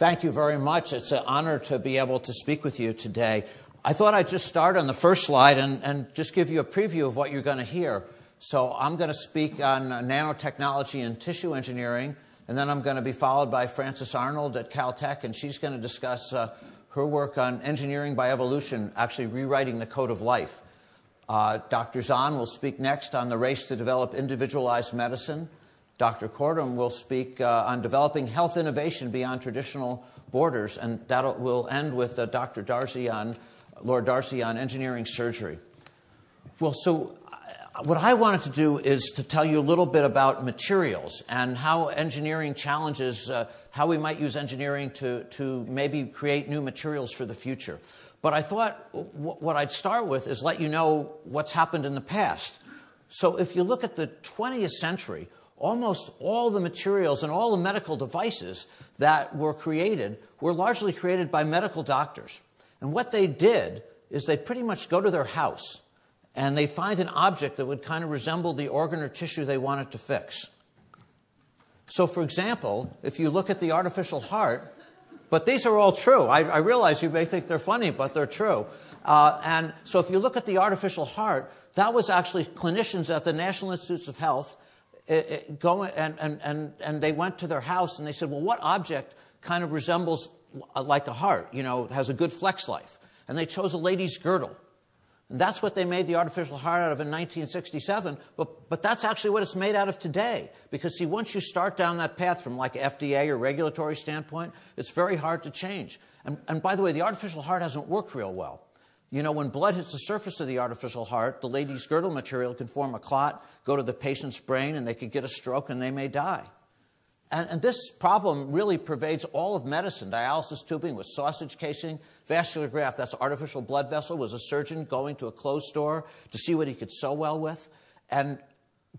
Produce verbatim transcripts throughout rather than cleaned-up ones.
Thank you very much. It's an honor to be able to speak with you today. I thought I'd just start on the first slide and, and just give you a preview of what you're going to hear. So I'm going to speak on nanotechnology and tissue engineering, and then I'm going to be followed by Frances Arnold at Caltech, and she's going to discuss uh, her work on engineering by evolution, actually rewriting the code of life. Uh, Doctor Zahn will speak next on the race to develop individualized medicine. Doctor Cordum will speak uh, on developing health innovation beyond traditional borders, and that will end with uh, Doctor Darzi on, Lord Darzi on engineering surgery. Well, so what I wanted to do is to tell you a little bit about materials and how engineering challenges, uh, how we might use engineering to, to maybe create new materials for the future. But I thought w what I'd start with is let you know what's happened in the past. So if you look at the twentieth century, almost all the materials and all the medical devices that were created were largely created by medical doctors. And what they did is they pretty much go to their house and they find an object that would kind of resemble the organ or tissue they wanted to fix. So, for example, if you look at the artificial heart, but these are all true. I, I realize you may think they're funny, but they're true. Uh, and so if you look at the artificial heart, that was actually clinicians at the National Institutes of Health it, it go and, and, and, and they went to their house and they said, well, what object kind of resembles like a heart, you know, has a good flex life? And they chose a lady's girdle. And that's what they made the artificial heart out of in nineteen sixty-seven, but, but that's actually what it's made out of today. Because, see, once you start down that path from like F D A or regulatory standpoint, it's very hard to change. And, and by the way, the artificial heart hasn't worked real well. You know, when blood hits the surface of the artificial heart, the lady's girdle material can form a clot, go to the patient's brain, and they could get a stroke and they may die. And, and this problem really pervades all of medicine. Dialysis tubing with sausage casing, vascular graft, that's artificial blood vessel, was a surgeon going to a clothes store to see what he could sew well with. And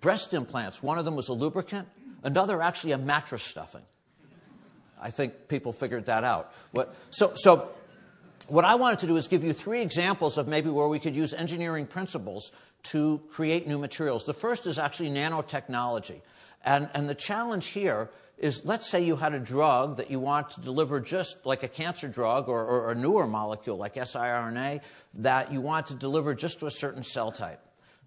breast implants, one of them was a lubricant, another actually a mattress stuffing. I think people figured that out. What, so, so what I wanted to do is give you three examples of maybe where we could use engineering principles to create new materials. The first is actually nanotechnology. And, and the challenge here is, let's say you had a drug that you want to deliver, just like a cancer drug or, or a newer molecule like siRNA, that you want to deliver just to a certain cell type.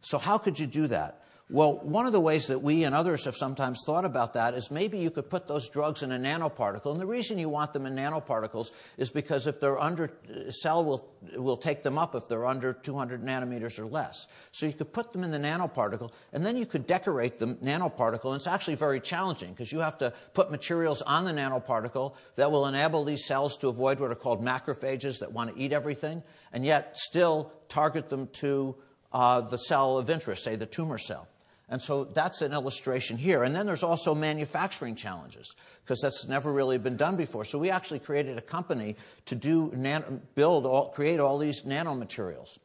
So how could you do that? Well, one of the ways that we and others have sometimes thought about that is maybe you could put those drugs in a nanoparticle. And the reason you want them in nanoparticles is because if they're under, a cell will, will take them up if they're under two hundred nanometers or less. So you could put them in the nanoparticle, and then you could decorate the nanoparticle. And it's actually very challenging because you have to put materials on the nanoparticle that will enable these cells to avoid what are called macrophages that want to eat everything, and yet still target them to uh, the cell of interest, say the tumor cell. And so that's an illustration here. And then there's also manufacturing challenges, because that's never really been done before. So we actually created a company to do nan build, all, create all these nanomaterials.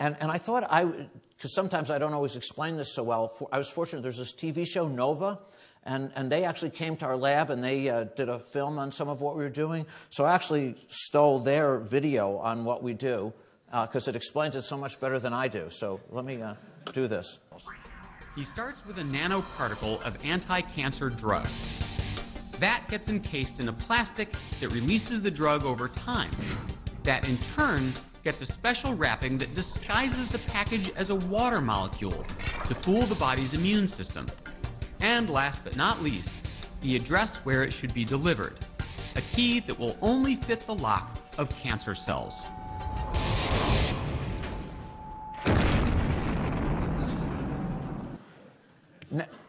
And, and I thought I, because sometimes I don't always explain this so well, for, I was fortunate. There's this T V show, Nova, and, and they actually came to our lab and they uh, did a film on some of what we were doing. So I actually stole their video on what we do, because uh, it explains it so much better than I do. So let me uh, do this. He starts with a nanoparticle of anti-cancer drug. That gets encased in a plastic that releases the drug over time. That, in turn, gets a special wrapping that disguises the package as a water molecule to fool the body's immune system. And last but not least, the address where it should be delivered, a key that will only fit the lock of cancer cells.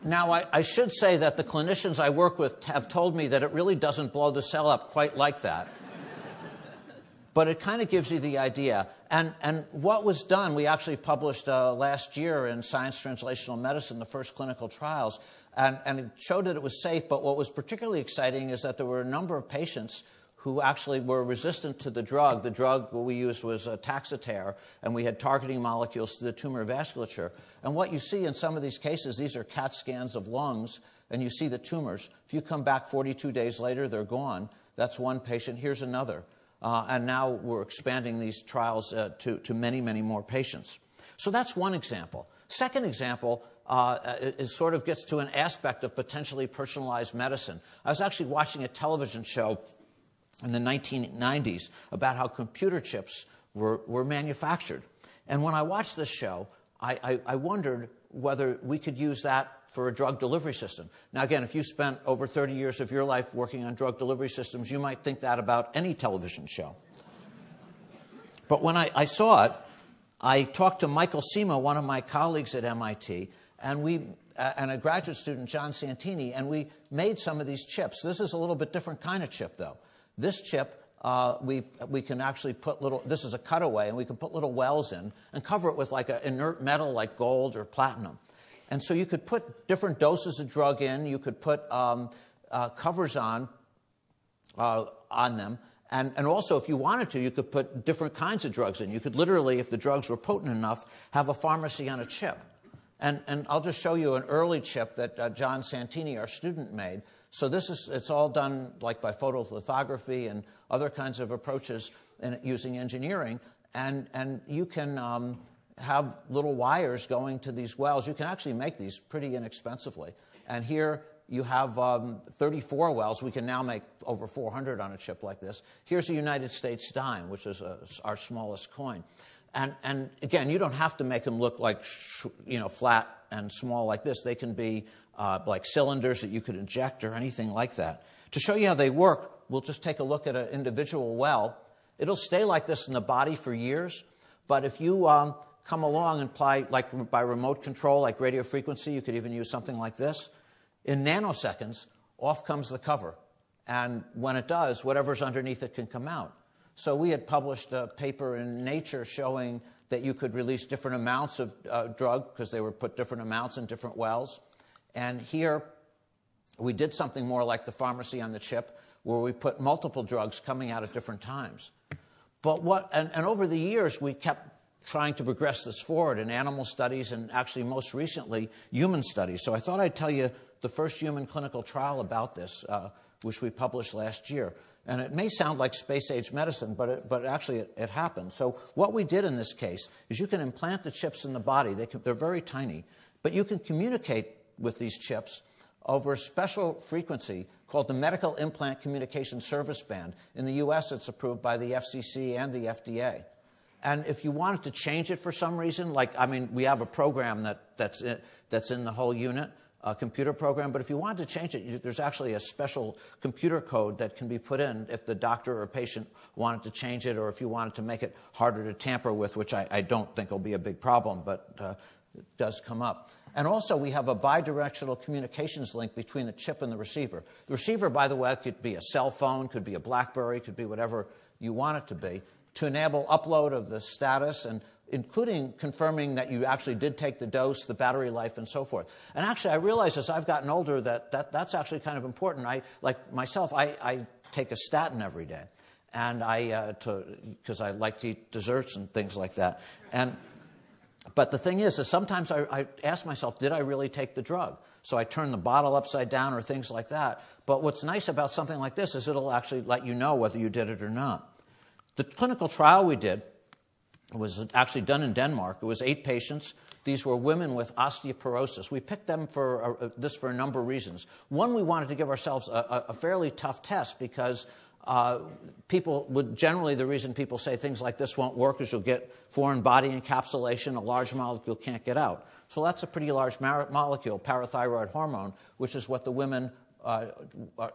Now, I, I should say that the clinicians I work with have told me that it really doesn't blow the cell up quite like that. But it kind of gives you the idea. And, and what was done, we actually published uh, last year in Science Translational Medicine, the first clinical trials, and, and it showed that it was safe. But what was particularly exciting is that there were a number of patients who actually were resistant to the drug. The drug we used was uh, Taxotere, and we had targeting molecules to the tumor vasculature. And what you see in some of these cases, these are CAT scans of lungs, and you see the tumors. If you come back forty-two days later, they're gone. That's one patient. Here's another. Uh, and now we're expanding these trials uh, to, to many, many more patients. So that's one example. Second example, Uh, it, it sort of gets to an aspect of potentially personalized medicine. I was actually watching a television show in the nineteen nineties about how computer chips were, were manufactured. And when I watched this show, I, I, I wondered whether we could use that for a drug delivery system. Now, again, if you spent over thirty years of your life working on drug delivery systems, you might think that about any television show. But when I, I saw it, I talked to Michael Cima, one of my colleagues at M I T, and we uh, and a graduate student, John Santini, and we made some of these chips. This is a little bit different kind of chip, though. This chip, uh, we, we can actually put little, this is a cutaway, and we can put little wells in and cover it with like an inert metal like gold or platinum. And so you could put different doses of drug in. You could put um, uh, covers on, uh, on them. And, and also, if you wanted to, you could put different kinds of drugs in. You could literally, if the drugs were potent enough, have a pharmacy on a chip. And, and I'll just show you an early chip that uh, John Santini, our student, made. So this is, it's all done like by photolithography and other kinds of approaches in, using engineering. And, and you can... Um, have little wires going to these wells. You can actually make these pretty inexpensively. And here you have um, thirty-four wells. We can now make over four hundred on a chip like this. Here's a United States dime, which is a, our smallest coin. And, and again, you don't have to make them look like sh you know, flat and small like this. They can be uh, like cylinders that you could inject or anything like that. To show you how they work, we'll just take a look at an individual well. It'll stay like this in the body for years, but if you... Um, come along and apply, like by remote control, like radio frequency, you could even use something like this. In nanoseconds, off comes the cover. And when it does, whatever's underneath it can come out. So we had published a paper in Nature showing that you could release different amounts of uh, drug because they were put different amounts in different wells. And here we did something more like the pharmacy on the chip where we put multiple drugs coming out at different times. But what, and, and over the years, we kept trying to progress this forward in animal studies and actually most recently human studies. So I thought I'd tell you the first human clinical trial about this, uh, which we published last year. And it may sound like space-age medicine, but, it, but actually it, it happened. So what we did in this case is you can implant the chips in the body. They can, they're very tiny. But you can communicate with these chips over a special frequency called the Medical Implant Communication Service Band. In the U S, it's approved by the F C C and the F D A. And if you wanted to change it for some reason, like, I mean, we have a program that, that's, in, that's in the whole unit, a computer program, but if you wanted to change it, you, there's actually a special computer code that can be put in if the doctor or patient wanted to change it or if you wanted to make it harder to tamper with, which I, I don't think will be a big problem, but uh, it does come up. And also, we have a bidirectional communications link between the chip and the receiver. The receiver, by the way, could be a cell phone, could be a Blackberry, could be whatever you want it to be, to enable upload of the status, and including confirming that you actually did take the dose, the battery life, and so forth. And actually, I realize as I've gotten older that, that that's actually kind of important. I, like myself, I, I take a statin every day, and I uh, to because I like to eat desserts and things like that. And but the thing is, is sometimes I, I ask myself, did I really take the drug? So I turn the bottle upside down or things like that. But what's nice about something like this is it'll actually let you know whether you did it or not. The clinical trial we did was actually done in Denmark. It was eight patients. These were women with osteoporosis. We picked them for a, this for a number of reasons. One, we wanted to give ourselves a, a fairly tough test because uh, people would generally, the reason people say things like this won't work is you'll get foreign body encapsulation, a large molecule can't get out. So that's a pretty large molecule, parathyroid hormone, which is what the women uh,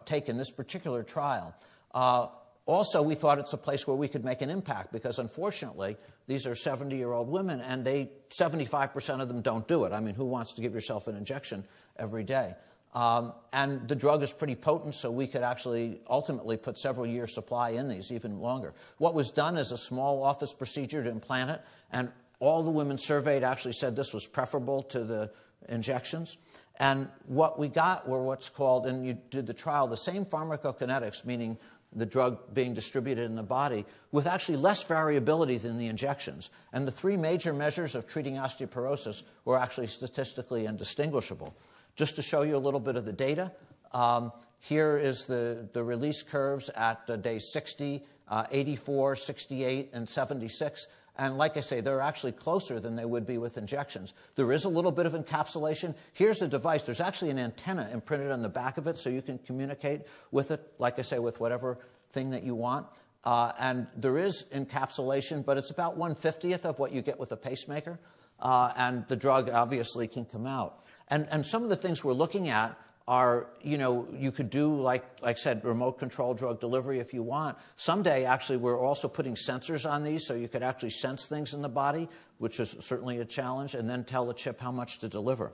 take in this particular trial. Uh, Also, we thought it's a place where we could make an impact because, unfortunately, these are seventy-year-old women, and they seventy-five percent of them don't do it. I mean, who wants to give yourself an injection every day? Um, and the drug is pretty potent, so we could actually ultimately put several years' supply in these, even longer. What was done is a small office procedure to implant it, and all the women surveyed actually said this was preferable to the injections. And what we got were what's called, and you did the trial, the same pharmacokinetics, meaning the drug being distributed in the body, with actually less variability than the injections. And the three major measures of treating osteoporosis were actually statistically indistinguishable. Just to show you a little bit of the data, um, here is the, the release curves at uh, day sixty, uh, eighty-four, sixty-eight, and seventy-six. And like I say, they're actually closer than they would be with injections. There is a little bit of encapsulation. Here's a device. There's actually an antenna imprinted on the back of it, so you can communicate with it, like I say, with whatever thing that you want. Uh, and there is encapsulation, but it's about one fiftieth of what you get with a pacemaker. Uh, and the drug obviously can come out. And, and some of the things we're looking at are, you know, you could do, like, like I said, remote control drug delivery if you want. Someday, actually, we're also putting sensors on these, so you could actually sense things in the body, which is certainly a challenge, and then tell the chip how much to deliver.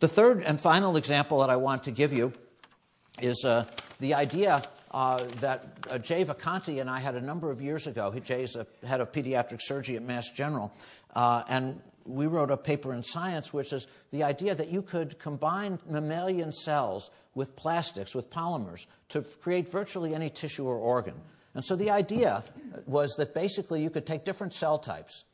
The third and final example that I want to give you is uh, the idea uh, that uh, Jay Vacanti and I had a number of years ago. Jay's a head of pediatric surgery at Mass General, uh, and we wrote a paper in Science, which is the idea that you could combine mammalian cells with plastics, with polymers, to create virtually any tissue or organ. And so the idea was that basically you could take different cell types,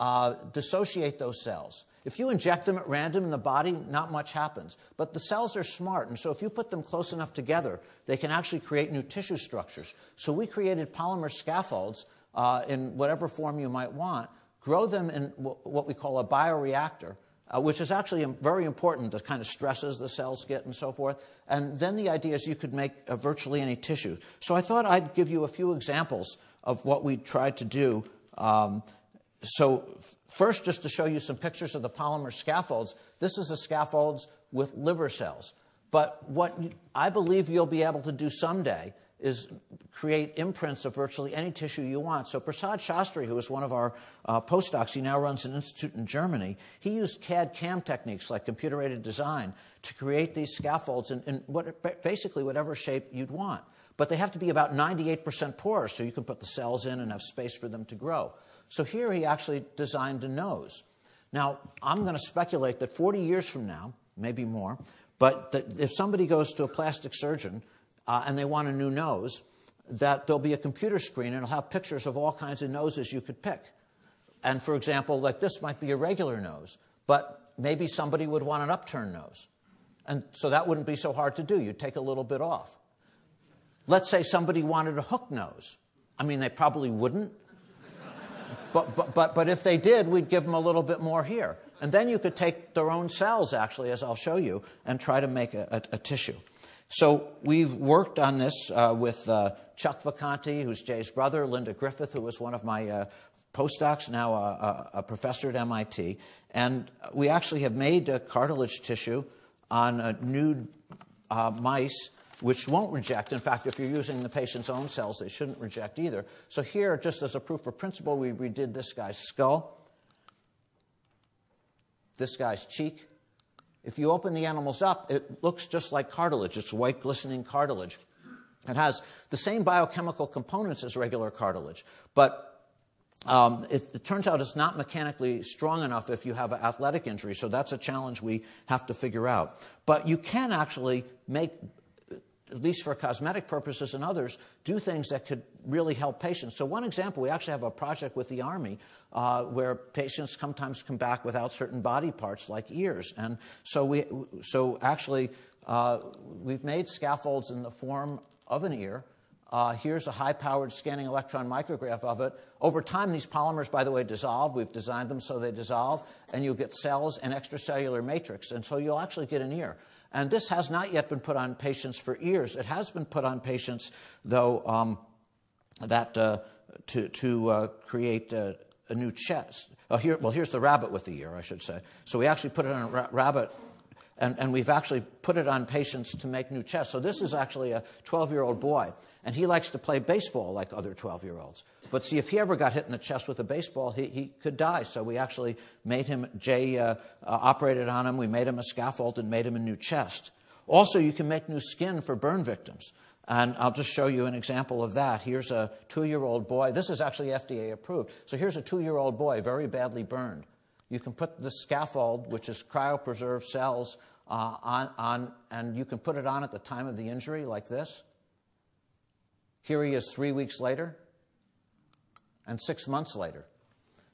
uh, dissociate those cells. If you inject them at random in the body, not much happens. But the cells are smart, and so if you put them close enough together, they can actually create new tissue structures. So we created polymer scaffolds uh, in whatever form you might want, grow them in what we call a bioreactor, uh, which is actually very important, the kind of stresses the cells get and so forth. And then the idea is you could make uh, virtually any tissue. So I thought I'd give you a few examples of what we tried to do. Um, so first, just to show you some pictures of the polymer scaffolds, this is the scaffolds with liver cells. But what I believe you'll be able to do someday is create imprints of virtually any tissue you want. So Prasad Shastri, who is one of our uh, postdocs, he now runs an institute in Germany, he used C A D C A M techniques like computer-aided design to create these scaffolds in, in what, basically whatever shape you'd want. But they have to be about ninety-eight percent porous, so you can put the cells in and have space for them to grow. So here he actually designed a nose. Now, I'm going to speculate that forty years from now, maybe more, but that if somebody goes to a plastic surgeon Uh, and they want a new nose, that there'll be a computer screen and it'll have pictures of all kinds of noses you could pick. And for example, like this might be a regular nose, but maybe somebody would want an upturned nose. And so that wouldn't be so hard to do. You'd take a little bit off. Let's say somebody wanted a hook nose. I mean, they probably wouldn't. but, but, but, but if they did, we'd give them a little bit more here. And then you could take their own cells, actually, as I'll show you, and try to make a, a, a tissue. So we've worked on this uh, with uh, Chuck Vacanti, who's Jay's brother, Linda Griffith, who was one of my uh, postdocs, now a, a professor at M I T. And we actually have made a cartilage tissue on a nude uh, mice, which won't reject. In fact, if you're using the patient's own cells, they shouldn't reject either. So here, just as a proof of principle, we redid this guy's skull, this guy's cheek. If you open the animals up, it looks just like cartilage. It's white, glistening cartilage. It has the same biochemical components as regular cartilage, but um, it, it turns out it's not mechanically strong enough if you have an athletic injury, so that's a challenge we have to figure out. But you can actually make, at least for cosmetic purposes and others, do things that could really help patients. So one example, we actually have a project with the Army uh, where patients sometimes come back without certain body parts like ears. And so, we, so actually uh, we've made scaffolds in the form of an ear. Uh, here's a high-powered scanning electron micrograph of it. Over time, these polymers, by the way, dissolve. We've designed them so they dissolve, and you'll get cells and extracellular matrix, and so you'll actually get an ear. And this has not yet been put on patients for ears. It has been put on patients, though, um, that uh, to, to uh, create uh, a new chest. Oh, here, well, here's the rabbit with the ear, I should say. So we actually put it on a ra rabbit, and, and we've actually put it on patients to make new chests. So this is actually a twelve-year-old boy, and he likes to play baseball like other twelve-year-olds. But see, if he ever got hit in the chest with a baseball, he, he could die. So we actually made him, Jay uh, uh, operated on him, we made him a scaffold and made him a new chest. Also, you can make new skin for burn victims. And I'll just show you an example of that. Here's a two-year-old boy. This is actually F D A approved. So here's a two-year-old boy, very badly burned. You can put the scaffold, which is cryopreserved cells, uh, on, on, and you can put it on at the time of the injury like this. Here he is three weeks later and six months later,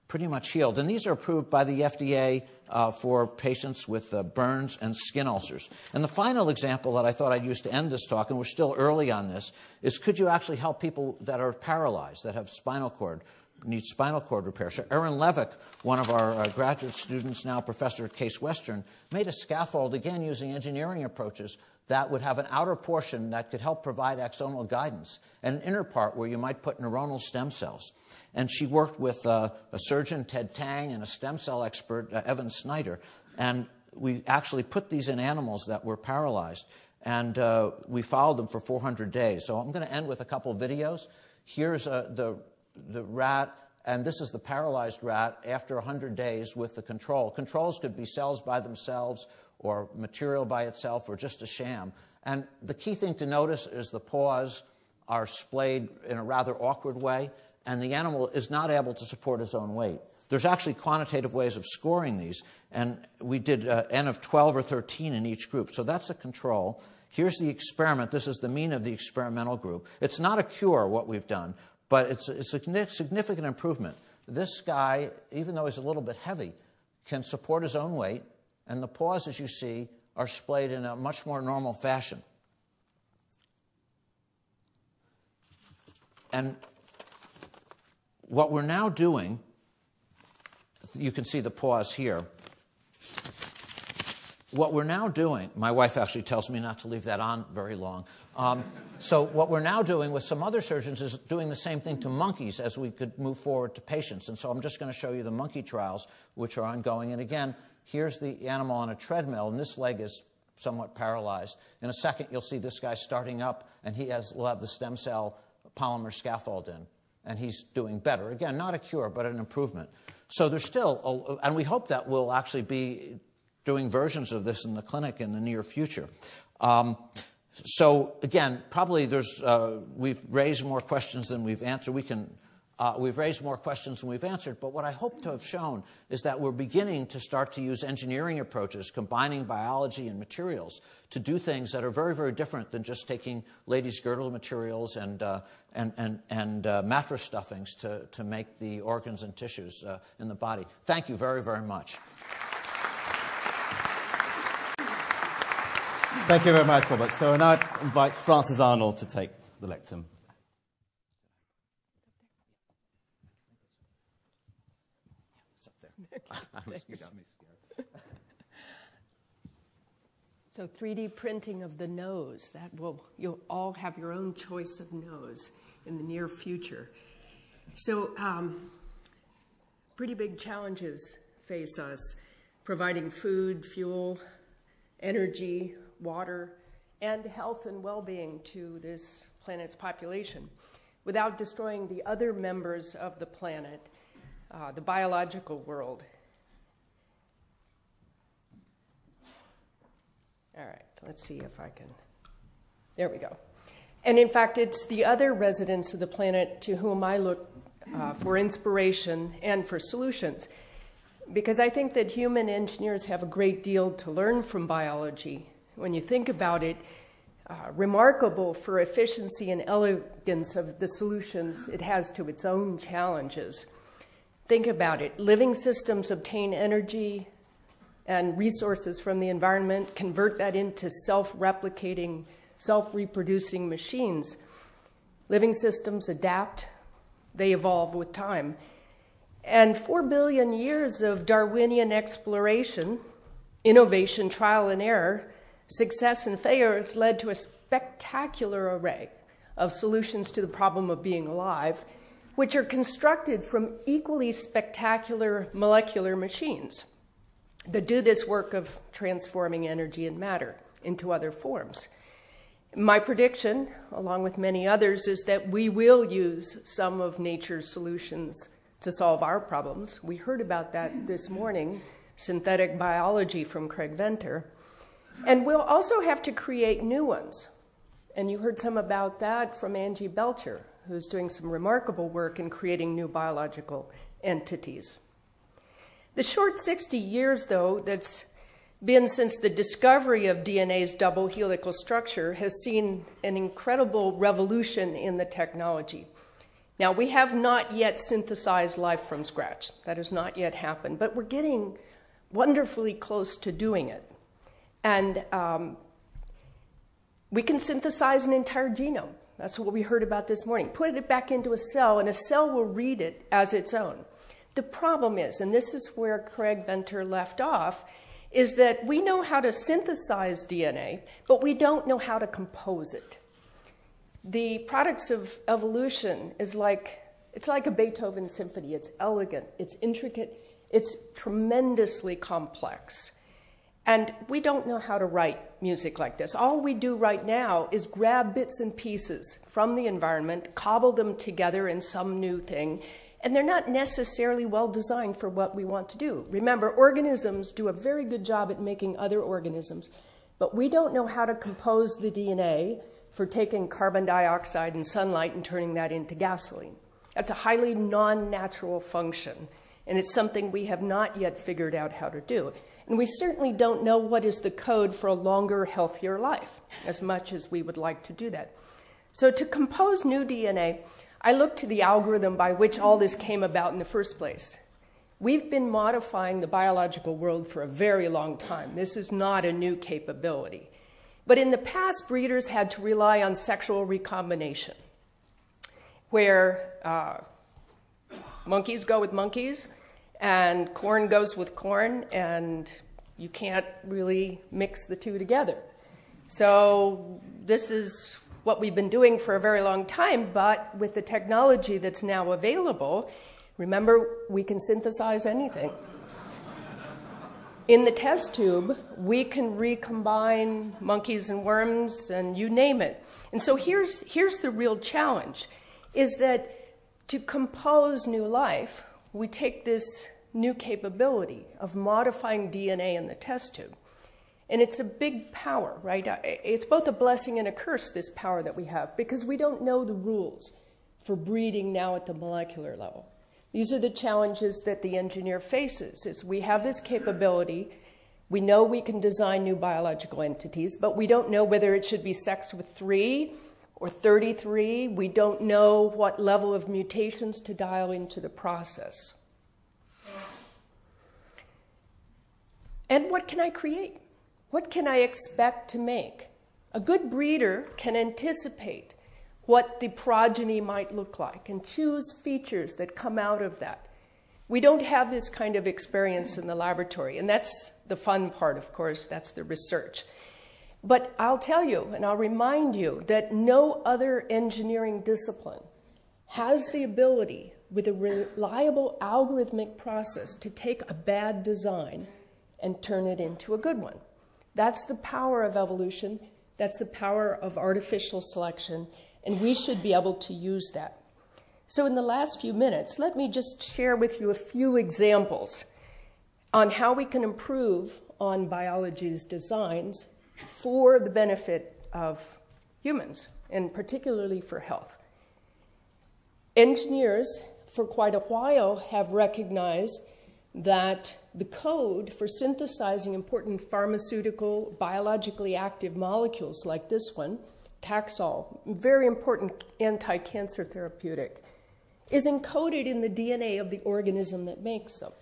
pretty much healed. And these are approved by the F D A uh, for patients with uh, burns and skin ulcers. And the final example that I thought I'd use to end this talk, and we're still early on this, is could you actually help people that are paralyzed, that have spinal cord needs spinal cord repair. So Aaron Levick, one of our uh, graduate students, now professor at Case Western, made a scaffold, again using engineering approaches, that would have an outer portion that could help provide axonal guidance, and an inner part where you might put neuronal stem cells. And she worked with uh, a surgeon, Ted Tang, and a stem cell expert, uh, Evan Snyder, and we actually put these in animals that were paralyzed, and uh, we followed them for four hundred days. So I'm going to end with a couple videos. Here's uh, the, the rat, and this is the paralyzed rat after one hundred days with the control. Controls could be cells by themselves or material by itself or just a sham. And the key thing to notice is the paws are splayed in a rather awkward way, and the animal is not able to support its own weight. There's actually quantitative ways of scoring these, and we did uh, N of twelve or thirteen in each group. So that's a control. Here's the experiment. This is the mean of the experimental group. It's not a cure, what we've done, but it's a significant improvement. This guy, even though he's a little bit heavy, can support his own weight, and the paws, as you see, are splayed in a much more normal fashion. And what we're now doing, you can see the paws here. What we're now doing, my wife actually tells me not to leave that on very long. Um, so what we're now doing with some other surgeons is doing the same thing to monkeys as we could move forward to patients. And so I'm just going to show you the monkey trials, which are ongoing. And again, here's the animal on a treadmill, and this leg is somewhat paralyzed. In a second, you'll see this guy starting up, and he has, will have the stem cell polymer scaffold in. And he's doing better. Again, not a cure, but an improvement. So there's still, a, and we hope that we'll actually be doing versions of this in the clinic in the near future. Um, so again, probably there's, uh, we've raised more questions than we've answered. We can, uh, we've raised more questions than we've answered, but what I hope to have shown is that we're beginning to start to use engineering approaches, combining biology and materials to do things that are very, very different than just taking ladies' girdle materials and, uh, and, and, and uh, mattress stuffings to, to make the organs and tissues uh, in the body. Thank you very, very much. Thank you very much, Robert. So now I invite Frances Arnold to take the lectern. It's up there. So three D printing of the nose, that will, you'll all have your own choice of nose in the near future. So um, pretty big challenges face us, providing food, fuel, energy, water, and health and well-being to this planet's population without destroying the other members of the planet, uh, the biological world. All right, let's see if I can, there we go. And in fact, it's the other residents of the planet to whom I look uh, for inspiration and for solutions, because I think that human engineers have a great deal to learn from biology. When you think about it, uh, remarkable for efficiency and elegance of the solutions it has to its own challenges. Think about it. Living systems obtain energy and resources from the environment, convert that into self-replicating, self-reproducing machines. Living systems adapt. They evolve with time. And four billion years of Darwinian exploration, innovation, trial and error, success and failures led to a spectacular array of solutions to the problem of being alive, which are constructed from equally spectacular molecular machines that do this work of transforming energy and matter into other forms. My prediction, along with many others, is that we will use some of nature's solutions to solve our problems. We heard about that this morning, synthetic biology from Craig Venter. And we'll also have to create new ones. And you heard some about that from Angie Belcher, who's doing some remarkable work in creating new biological entities. The short sixty years, though, that's been since the discovery of D N A's double helical structure has seen an incredible revolution in the technology. Now, we have not yet synthesized life from scratch. That has not yet happened, but we're getting wonderfully close to doing it. And um, we can synthesize an entire genome. That's what we heard about this morning. Put it back into a cell, and a cell will read it as its own. The problem is, and this is where Craig Venter left off, is that we know how to synthesize D N A, but we don't know how to compose it. The products of evolution is like, it's like a Beethoven symphony. It's elegant, it's intricate, it's tremendously complex. And we don't know how to write music like this. All we do right now is grab bits and pieces from the environment, cobble them together in some new thing, and they're not necessarily well designed for what we want to do. Remember, organisms do a very good job at making other organisms, but we don't know how to compose the D N A for taking carbon dioxide and sunlight and turning that into gasoline. That's a highly non-natural function, and it's something we have not yet figured out how to do. And we certainly don't know what is the code for a longer, healthier life, as much as we would like to do that. So to compose new D N A, I looked to the algorithm by which all this came about in the first place. We've been modifying the biological world for a very long time. This is not a new capability. But in the past, breeders had to rely on sexual recombination, where uh, monkeys go with monkeys, and corn goes with corn, and you can't really mix the two together. So this is what we've been doing for a very long time, but with the technology that's now available, remember, we can synthesize anything. In the test tube, we can recombine monkeys and worms and you name it. And so here's, here's the real challenge, is that to compose new life, we take this new capability of modifying D N A in the test tube. And it's a big power, right? It's both a blessing and a curse, this power that we have, because we don't know the rules for breeding now at the molecular level. These are the challenges that the engineer faces, is we have this capability, we know we can design new biological entities, but we don't know whether it should be sexed with three or thirty-three. We don't know what level of mutations to dial into the process. And what can I create? What can I expect to make? A good breeder can anticipate what the progeny might look like and choose features that come out of that. We don't have this kind of experience in the laboratory, and that's the fun part, of course, that's the research. But I'll tell you, and I'll remind you, that no other engineering discipline has the ability, with a reliable algorithmic process, to take a bad design and turn it into a good one. That's the power of evolution, that's the power of artificial selection, and we should be able to use that. So in the last few minutes, let me just share with you a few examples on how we can improve on biology's designs for the benefit of humans, and particularly for health. Engineers, for quite a while, have recognized that the code for synthesizing important pharmaceutical, biologically active molecules like this one, Taxol, very important anti-cancer therapeutic, is encoded in the D N A of the organism that makes them.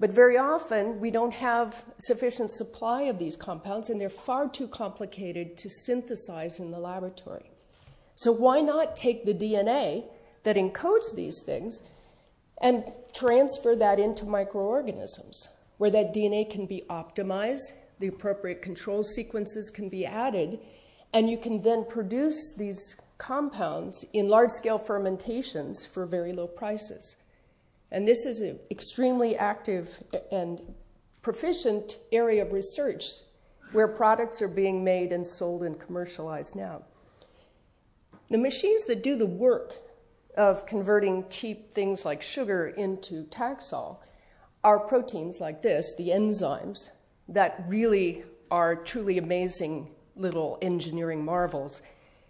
But very often, we don't have sufficient supply of these compounds, and they're far too complicated to synthesize in the laboratory. So why not take the D N A that encodes these things and transfer that into microorganisms, where that D N A can be optimized, the appropriate control sequences can be added, and you can then produce these compounds in large-scale fermentations for very low prices. And this is an extremely active and proficient area of research where products are being made and sold and commercialized now. The machines that do the work of converting cheap things like sugar into Taxol are proteins like this, the enzymes, that really are truly amazing little engineering marvels.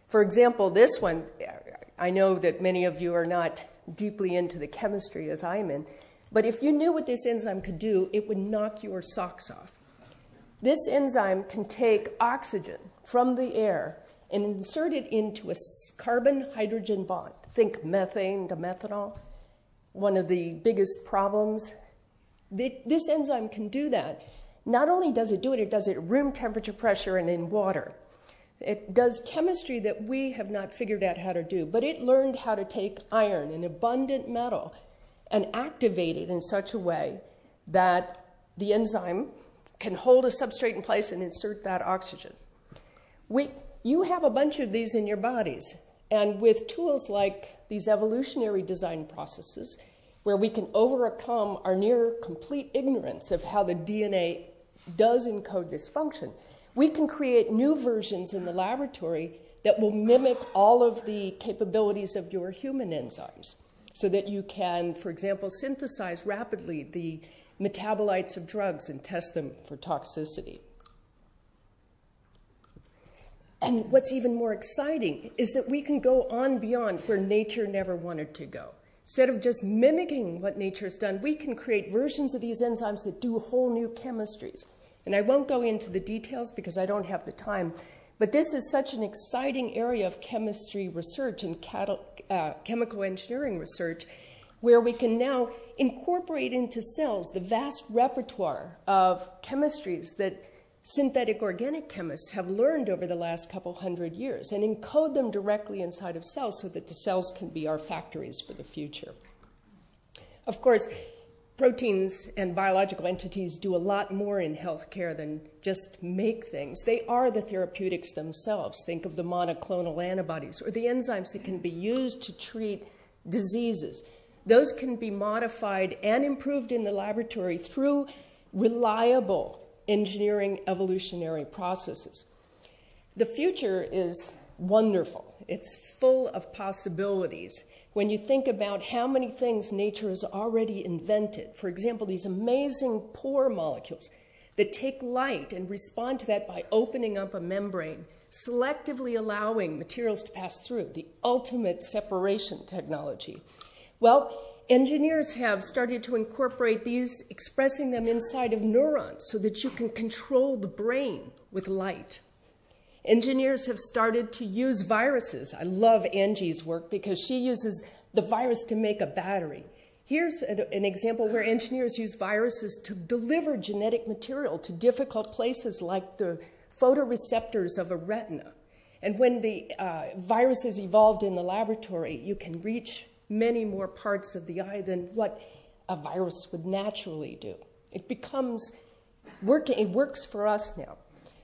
For example, this one, I know that many of you are not deeply into the chemistry as I am in, but if you knew what this enzyme could do, it would knock your socks off. This enzyme can take oxygen from the air and insert it into a carbon-hydrogen bond. Think methane to methanol, one of the biggest problems. This enzyme can do that. Not only does it do it, it does it at room temperature, pressure, and in water. It does chemistry that we have not figured out how to do, but it learned how to take iron, an abundant metal, and activate it in such a way that the enzyme can hold a substrate in place and insert that oxygen. We, you have a bunch of these in your bodies, and with tools like these evolutionary design processes, where we can overcome our near complete ignorance of how the D N A does encode this function, we can create new versions in the laboratory that will mimic all of the capabilities of your human enzymes so that you can, for example, synthesize rapidly the metabolites of drugs and test them for toxicity. And what's even more exciting is that we can go on beyond where nature never wanted to go. Instead of just mimicking what nature's done, we can create versions of these enzymes that do whole new chemistries. And I won't go into the details because I don't have the time, but this is such an exciting area of chemistry research and uh, chemical engineering research where we can now incorporate into cells the vast repertoire of chemistries that synthetic organic chemists have learned over the last couple hundred years and encode them directly inside of cells so that the cells can be our factories for the future. Of course, proteins and biological entities do a lot more in healthcare than just make things. They are the therapeutics themselves. Think of the monoclonal antibodies or the enzymes that can be used to treat diseases. Those can be modified and improved in the laboratory through reliable engineering evolutionary processes. The future is wonderful. It's full of possibilities. When you think about how many things nature has already invented, for example, these amazing pore molecules that take light and respond to that by opening up a membrane, selectively allowing materials to pass through, the ultimate separation technology. Well, engineers have started to incorporate these, expressing them inside of neurons so that you can control the brain with light. Engineers have started to use viruses. I love Angie's work because she uses the virus to make a battery. Here's an example where engineers use viruses to deliver genetic material to difficult places like the photoreceptors of a retina. And when the uh, viruses evolved in the laboratory, you can reach many more parts of the eye than what a virus would naturally do. It becomes working, it works for us now.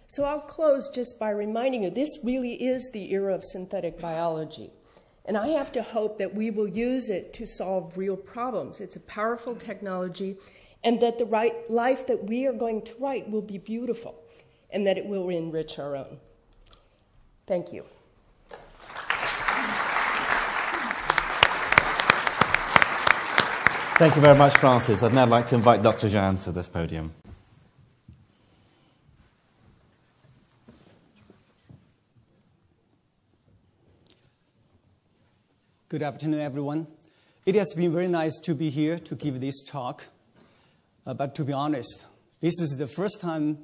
So I'll close just by reminding you, this really is the era of synthetic biology. And I have to hope that we will use it to solve real problems. It's a powerful technology, and that the right life that we are going to write will be beautiful, and that it will enrich our own. Thank you. Thank you very much, Frances. I'd now like to invite Doctor Jeanne to this podium. Good afternoon, everyone. It has been very nice to be here to give this talk. Uh, but to be honest, this is the first time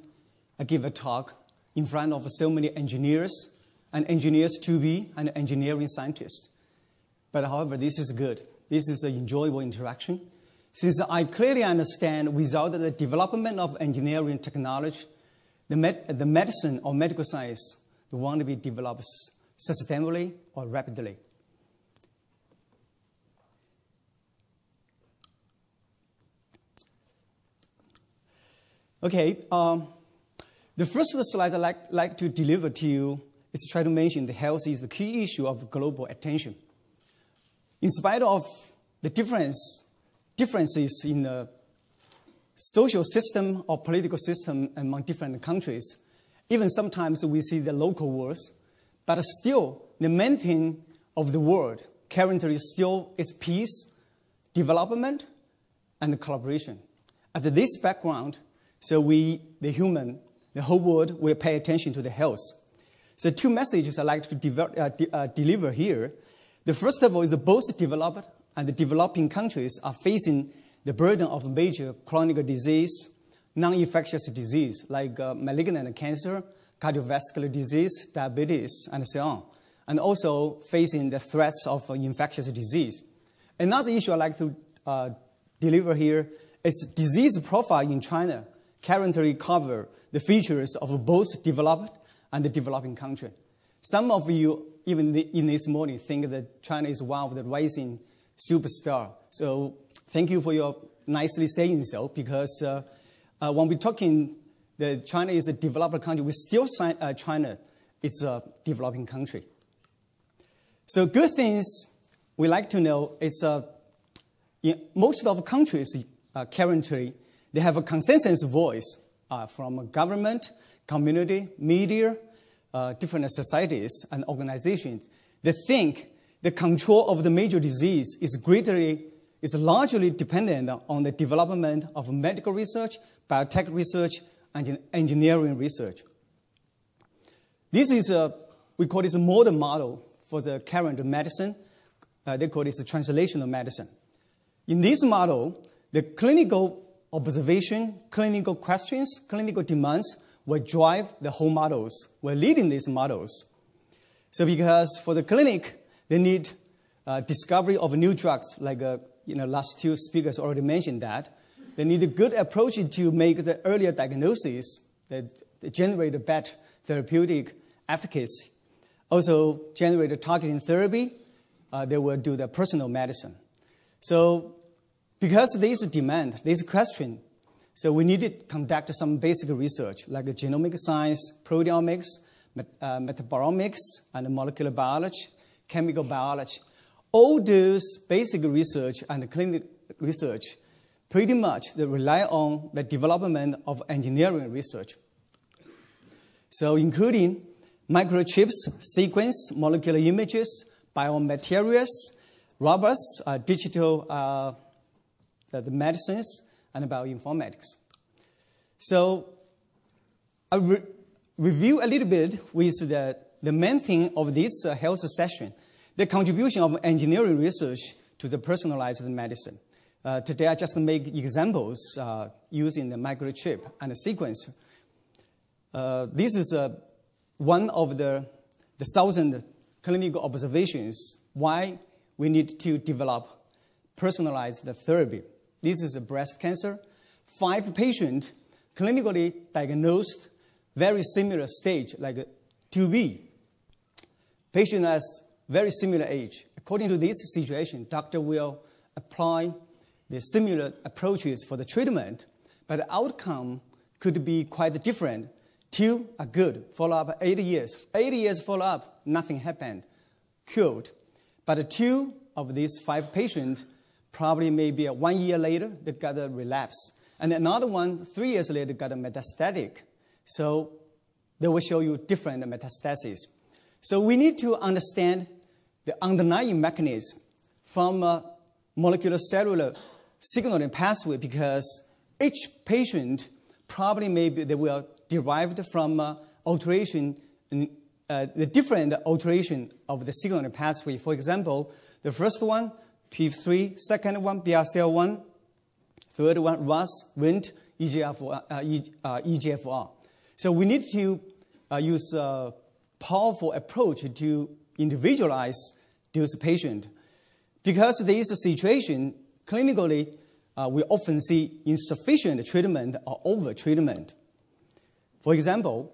I give a talk in front of so many engineers and engineers-to-be and engineering scientists. But however, this is good. This is an enjoyable interaction. Since I clearly understand without the development of engineering technology, the, med the medicine or medical science won't be developed sustainably or rapidly. Okay, um, the first slide I'd like, like to deliver to you is try to mention that health is the key issue of global attention. In spite of the difference, differences in the social system or political system among different countries, even sometimes we see the local wars, but still the main thing of the world currently still is peace, development, and collaboration. At this background, so we, the human, the whole world, will pay attention to the health. So two messages I'd like to develop, uh, de uh, deliver here. The first of all is that both developed and the developing countries are facing the burden of major chronic disease, non-infectious disease, like uh, malignant cancer, cardiovascular disease, diabetes, and so on, and also facing the threats of uh, infectious disease. Another issue I'd like to uh, deliver here is disease profile in China currently cover the features of both developed and the developing country. Some of you, even in this morning, think that China is one of the rising superstars. So thank you for your nicely saying so, because uh, uh, when we're talking that China is a developed country, we still say uh, China is a developing country. So good things we like to know is uh, in most of countries uh, currently, they have a consensus voice uh, from government, community, media, uh, different societies and organizations. They think the control of the major disease is greatly is largely dependent on the development of medical research, biotech research, and engineering research. This is a, we call this a modern model for the current medicine. Uh, they call this a translational medicine. In this model, the clinical observation, clinical questions, clinical demands will drive the whole models, will lead in these models. So because for the clinic, they need uh, discovery of new drugs like a You know, last two speakers already mentioned that. They need a good approach to make the earlier diagnosis that generate a better therapeutic efficacy. Also generate a targeting therapy. Uh, they will do the personal medicine. So because there is a demand, there is a question, so we need to conduct some basic research like genomic science, proteomics, met uh, metabolomics, and molecular biology, chemical biology. All those basic research and clinical research pretty much they rely on the development of engineering research. So including microchips, sequence, molecular images, biomaterials, robots, uh, digital uh, the, the medicines, and bioinformatics. So I re review a little bit with the, the main thing of this uh, health session. The contribution of engineering research to the personalized medicine. Uh, today, I just make examples uh, using the microchip and the sequence. Uh, this is uh, one of the, the thousand clinical observations why we need to develop personalized therapy. This is a breast cancer. Five patients clinically diagnosed very similar stage, like two B. Patient has very similar age. According to this situation, doctor will apply the similar approaches for the treatment, but the outcome could be quite different. Two are good, follow-up eight years. Eight years follow-up, nothing happened, cured. But two of these five patients, probably maybe one year later, they got a relapse. And another one, three years later, got a metastatic. So they will show you different metastases. So we need to understand the underlying mechanism from a molecular cellular signaling pathway, because each patient probably maybe they were derived from uh, alteration, uh, the different alteration of the signaling pathway. For example, the first one, P three, second one, B R C A one, third one, R A S, Wnt, E G F R. Uh, E G F R. So we need to uh, use uh, powerful approach to individualize those patients. Because there is a situation, clinically, uh, we often see insufficient treatment or over-treatment. For example,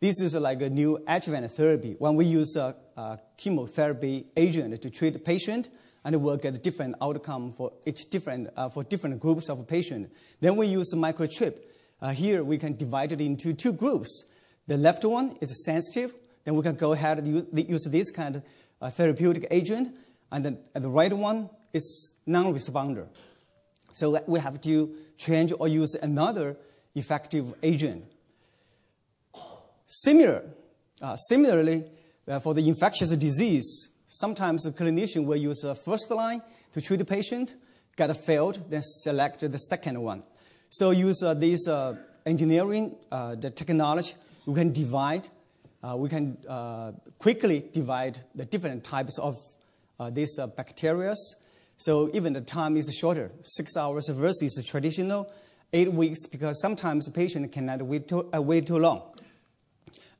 this is like a new adjuvant therapy. When we use a, a chemotherapy agent to treat a patient, and we'll get a different outcome for each different, uh, for different groups of patients. Then we use a microchip. Uh, here, we can divide it into two groups. The left one is sensitive. Then we can go ahead and use this kind of uh, therapeutic agent. And then the right one is non-responder. So we have to change or use another effective agent. Similar, uh, similarly, uh, for the infectious disease, sometimes the clinician will use a first line to treat the patient, get failed, then select the second one. So use uh, this uh, engineering, uh, the technology, we can divide. Uh, we can uh, quickly divide the different types of uh, these uh, bacteria. So even the time is shorter, six hours versus traditional eight weeks, because sometimes the patient cannot wait too, uh, wait too long.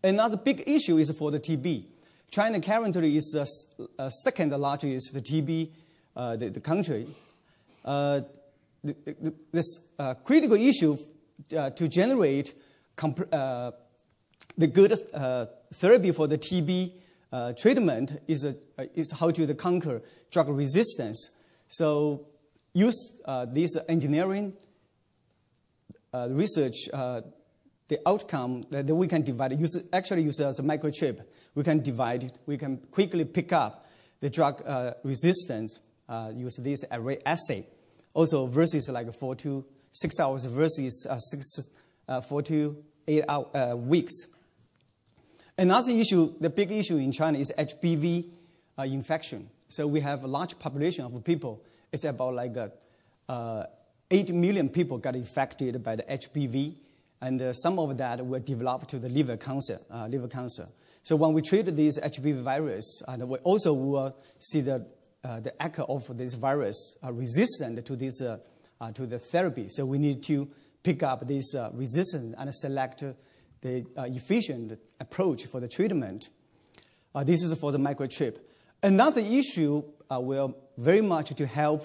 Another big issue is for the T B. China currently is the uh, second largest T B uh, the, the country. Uh, the, the, this uh, critical issue uh, to generate comp uh, the good uh, therapy for the T B uh, treatment is, a, is how to conquer drug resistance. So use uh, this engineering uh, research, uh, the outcome that we can divide, use, actually use as a microchip. We can divide it, we can quickly pick up the drug uh, resistance, uh, use this array assay. Also versus like four to six hours versus uh, six, uh, four to eight hour, uh, weeks. Another issue, the big issue in China is H P V uh, infection. So we have a large population of people. It's about like a, uh, eight million people got infected by the H P V, and uh, some of that will develop to the liver cancer. Uh, liver cancer. So when we treat this H P V virus, and we also will see the Uh, the echo of this virus are resistant to this uh, uh, to the therapy. So we need to pick up this uh, resistance and select the uh, efficient approach for the treatment. Uh, this is for the microchip. Another issue uh, will very much to help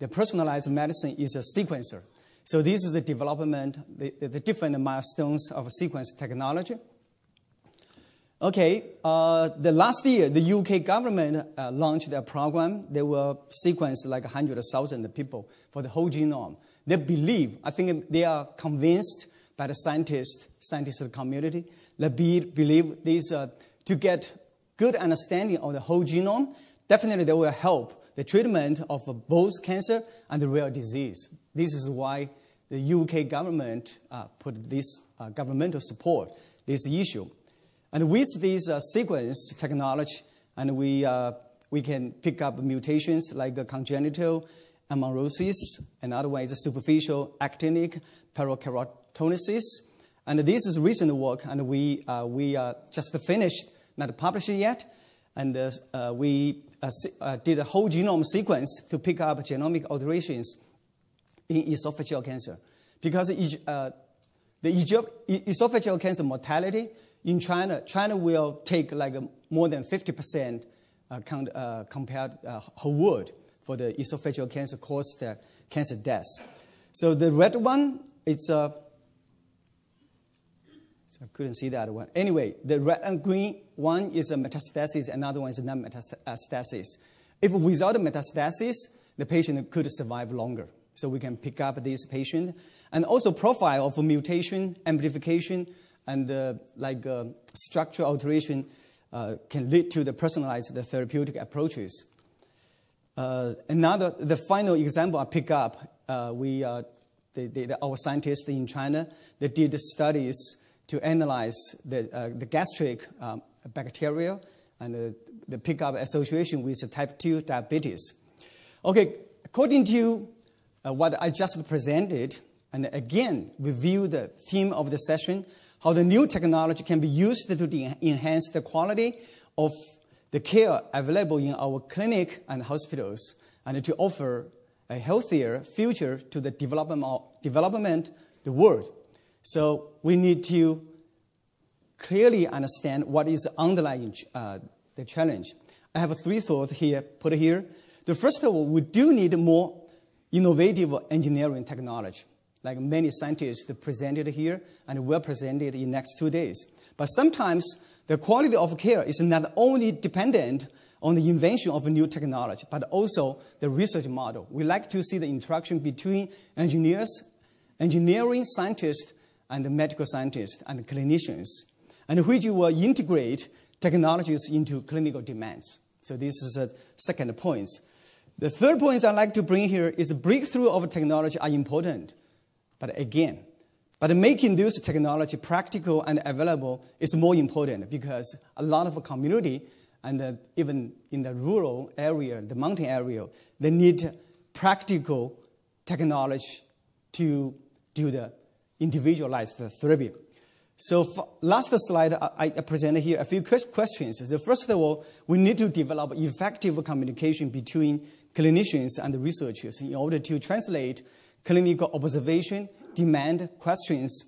the personalized medicine is a sequencer. So this is the development, the, the different milestones of sequence technology. Okay, uh, the last year, the U K government uh, launched a program. They will sequence like one hundred thousand people for the whole genome. They believe, I think they are convinced by the scientists, scientist community, they be, believe these, uh, to get good understanding of the whole genome, definitely they will help the treatment of both cancer and the rare disease. This is why the U K government uh, put this uh, governmental support, this issue. And with this uh, sequence technology, and we, uh, we can pick up mutations like uh, congenital amaurosis, and otherwise superficial actinic parakeratosis. And this is recent work, and we, uh, we uh, just finished, not published yet, and uh, uh, we uh, uh, did a whole genome sequence to pick up genomic alterations in esophageal cancer. Because uh, the esophageal cancer mortality in China, China will take like more than fifty percent uh, count, uh, compared uh, whole world for the esophageal cancer caused uh, cancer deaths. So the red one, it's uh, I couldn't see the other one. Anyway, the red and green one is a metastasis, another one is non-metastasis. If without a metastasis, the patient could survive longer. So we can pick up this patient and also profile of mutation, amplification, and uh, like uh, structural alteration uh, can lead to the personalized therapeutic approaches. Uh, another, the final example I pick up, uh, we, uh, they, they, our scientists in China, they did studies to analyze the, uh, the gastric um, bacteria and uh, the pick up association with type two diabetes. Okay, according to uh, what I just presented, and again, review the theme of the session, how the new technology can be used to enhance the quality of the care available in our clinic and hospitals, and to offer a healthier future to the development of development, the world. So we need to clearly understand what is underlying uh, the challenge. I have three thoughts here, put here. The first of all, we do need more innovative engineering technology, like many scientists presented here and were presented in the next two days. But sometimes the quality of care is not only dependent on the invention of a new technology, but also the research model. We like to see the interaction between engineers, engineering scientists, and the medical scientists and clinicians, and which will integrate technologies into clinical demands. So this is the second point. The third point I'd like to bring here is breakthrough of technology are important. But again, but making this technology practical and available is more important, because a lot of community and uh, even in the rural area, the mountain area, they need practical technology to do the individualized therapy. So for last slide I, I presented here a few questions. The first of all, we need to develop effective communication between clinicians and researchers in order to translate clinical observation, demand, questions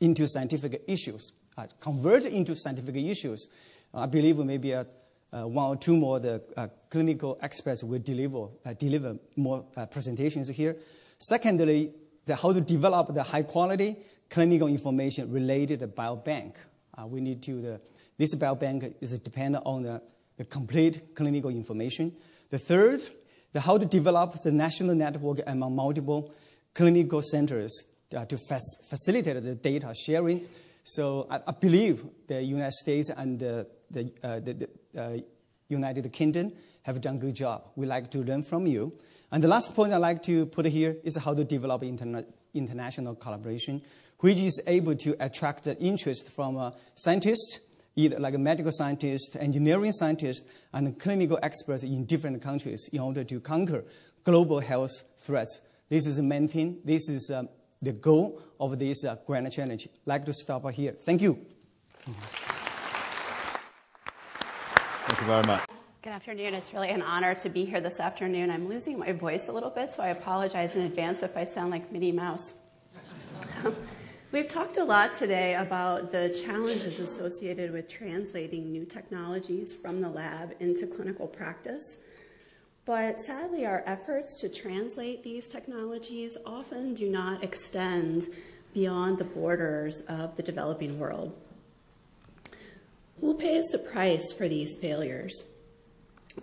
into scientific issues, uh, convert into scientific issues. Uh, I believe maybe uh, uh, one or two more the uh, clinical experts will deliver, uh, deliver more uh, presentations here. Secondly, the how to develop the high quality clinical information related to biobank. Uh, we need to the, This biobank is dependent on the, the complete clinical information. The third, the how to develop the national network among multiple clinical centers uh, to fac facilitate the data sharing. So I, I believe the United States and uh, the, uh, the, the uh, United Kingdom have done a good job. We like to learn from you. And the last point I'd like to put here is how to develop interna international collaboration, which is able to attract the interest from uh, scientists, either like a medical scientist, engineering scientist, and clinical experts in different countries in order to conquer global health threats. This is the main thing. This is um, the goal of this uh, grand challenge. I'd like to stop here. Thank you. Thank you very much. Good afternoon. It's really an honor to be here this afternoon. I'm losing my voice a little bit, so I apologize in advance if I sound like Minnie Mouse. We've talked a lot today about the challenges associated with translating new technologies from the lab into clinical practice. But sadly, our efforts to translate these technologies often do not extend beyond the borders of the developing world. Who pays the price for these failures?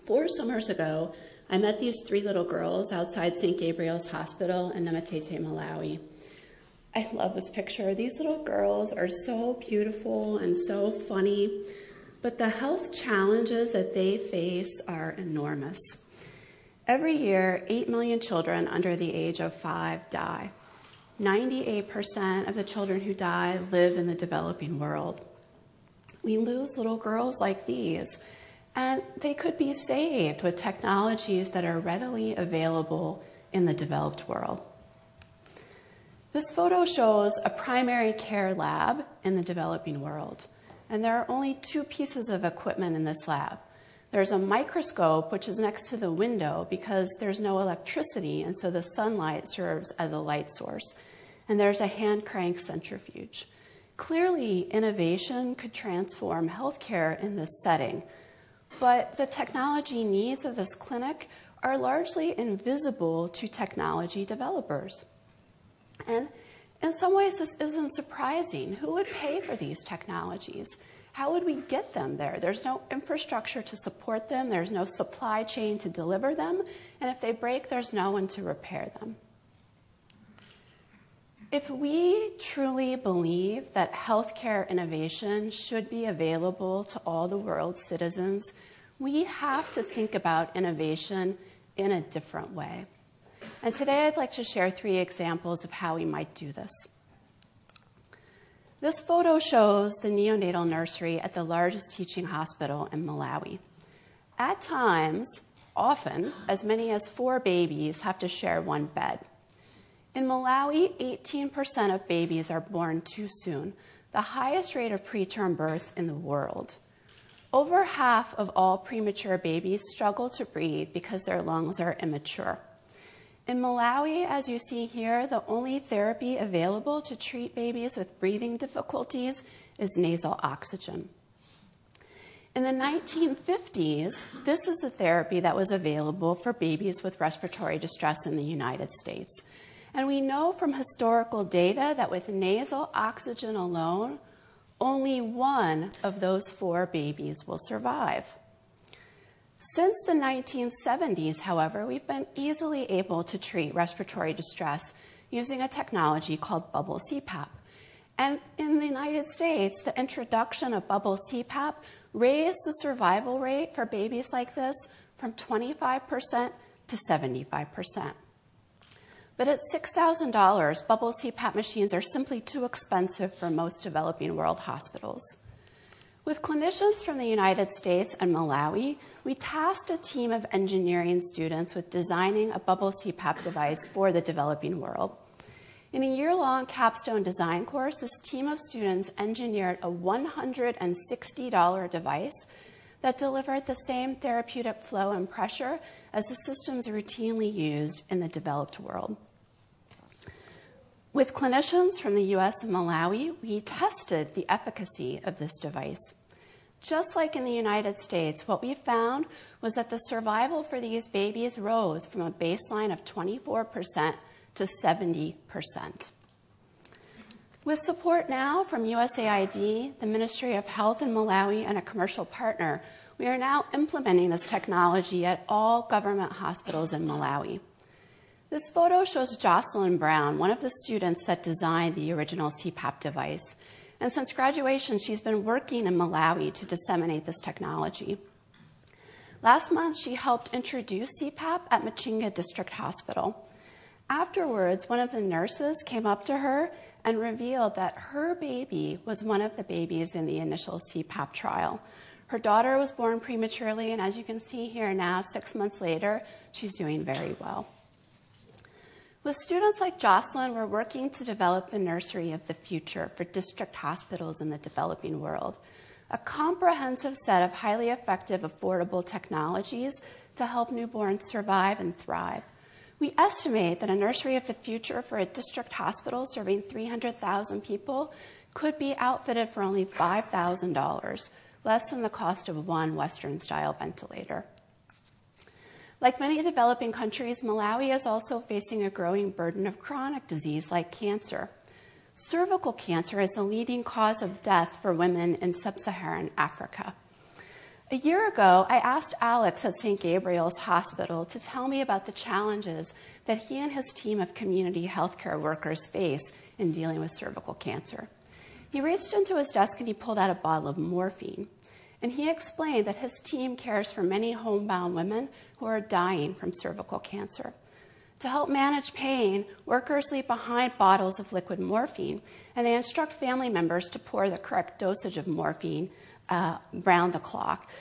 Four summers ago, I met these three little girls outside Saint Gabriel's Hospital in Namatete, Malawi. I love this picture. These little girls are so beautiful and so funny, but the health challenges that they face are enormous. Every year, eight million children under the age of five die. ninety-eight percent of the children who die live in the developing world. We lose little girls like these, and they could be saved with technologies that are readily available in the developed world. This photo shows a primary care lab in the developing world, and there are only two pieces of equipment in this lab. There's a microscope, which is next to the window because there's no electricity, and so the sunlight serves as a light source. And there's a hand crank centrifuge. Clearly, innovation could transform healthcare in this setting, but the technology needs of this clinic are largely invisible to technology developers. And in some ways, this isn't surprising. Who would pay for these technologies? How would we get them there? There's no infrastructure to support them. There's no supply chain to deliver them. And if they break, there's no one to repair them. If we truly believe that healthcare innovation should be available to all the world's citizens, we have to think about innovation in a different way. And today I'd like to share three examples of how we might do this. This photo shows the neonatal nursery at the largest teaching hospital in Malawi. At times, often, as many as four babies have to share one bed. In Malawi, eighteen percent of babies are born too soon, the highest rate of preterm birth in the world. Over half of all premature babies struggle to breathe because their lungs are immature. In Malawi, as you see here, the only therapy available to treat babies with breathing difficulties is nasal oxygen. In the nineteen fifties, this is the therapy that was available for babies with respiratory distress in the United States. And we know from historical data that with nasal oxygen alone, only one of those four babies will survive. Since the nineteen seventies, however, we've been easily able to treat respiratory distress using a technology called bubble C PAP. And in the United States, the introduction of bubble C PAP raised the survival rate for babies like this from twenty-five percent to seventy-five percent. But at six thousand dollars, bubble C PAP machines are simply too expensive for most developing world hospitals. With clinicians from the United States and Malawi, we tasked a team of engineering students with designing a bubble C PAP device for the developing world. In a year-long capstone design course, this team of students engineered a one hundred sixty dollar device that delivered the same therapeutic flow and pressure as the systems routinely used in the developed world. With clinicians from the U S and Malawi, we tested the efficacy of this device. Just like in the United States, what we found was that the survival for these babies rose from a baseline of twenty-four percent to seventy percent. With support now from U S A I D, the Ministry of Health in Malawi, and a commercial partner, we are now implementing this technology at all government hospitals in Malawi. This photo shows Jocelyn Brown, one of the students that designed the original C PAP device. And since graduation, she's been working in Malawi to disseminate this technology. Last month, she helped introduce C PAP at Machinga District Hospital. Afterwards, one of the nurses came up to her and revealed that her baby was one of the babies in the initial C PAP trial. Her daughter was born prematurely, and as you can see here now, six months later, she's doing very well. With students like Jocelyn, we're working to develop the nursery of the future for district hospitals in the developing world, a comprehensive set of highly effective, affordable technologies to help newborns survive and thrive. We estimate that a nursery of the future for a district hospital serving three hundred thousand people could be outfitted for only five thousand dollars, less than the cost of one Western-style ventilator. Like many developing countries, Malawi is also facing a growing burden of chronic disease like cancer. Cervical cancer is the leading cause of death for women in sub-Saharan Africa. A year ago, I asked Alex at Saint Gabriel's Hospital to tell me about the challenges that he and his team of community healthcare workers face in dealing with cervical cancer. He reached into his desk and he pulled out a bottle of morphine. And he explained that his team cares for many homebound women who are dying from cervical cancer. To help manage pain, workers leave behind bottles of liquid morphine, and they instruct family members to pour the correct dosage of morphine uh, round the clock.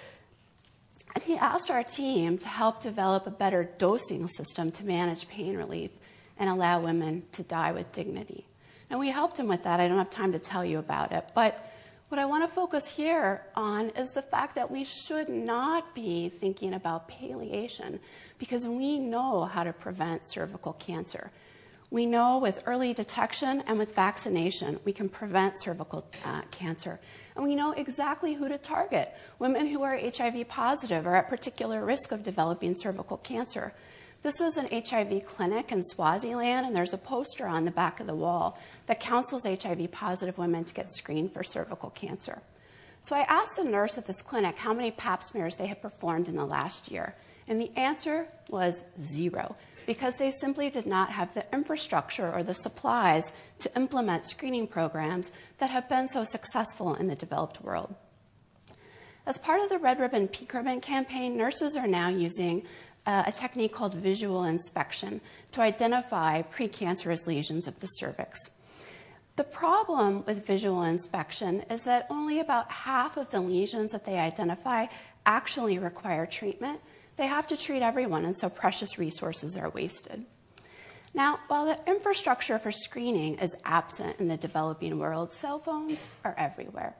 And he asked our team to help develop a better dosing system to manage pain relief and allow women to die with dignity. And we helped him with that. I don't have time to tell you about it, but what I want to focus here on is the fact that we should not be thinking about palliation, because we know how to prevent cervical cancer. We know with early detection and with vaccination, we can prevent cervical uh, cancer. And we know exactly who to target. Women who are H I V positive are at particular risk of developing cervical cancer. This is an H I V clinic in Swaziland, and there's a poster on the back of the wall that counsels H I V-positive women to get screened for cervical cancer. So I asked a nurse at this clinic how many pap smears they had performed in the last year, and the answer was zero, because they simply did not have the infrastructure or the supplies to implement screening programs that have been so successful in the developed world. As part of the Red Ribbon, Pink Ribbon campaign, nurses are now using a technique called visual inspection to identify precancerous lesions of the cervix. The problem with visual inspection is that only about half of the lesions that they identify actually require treatment. They have to treat everyone, and so precious resources are wasted. Now, while the infrastructure for screening is absent in the developing world, cell phones are everywhere.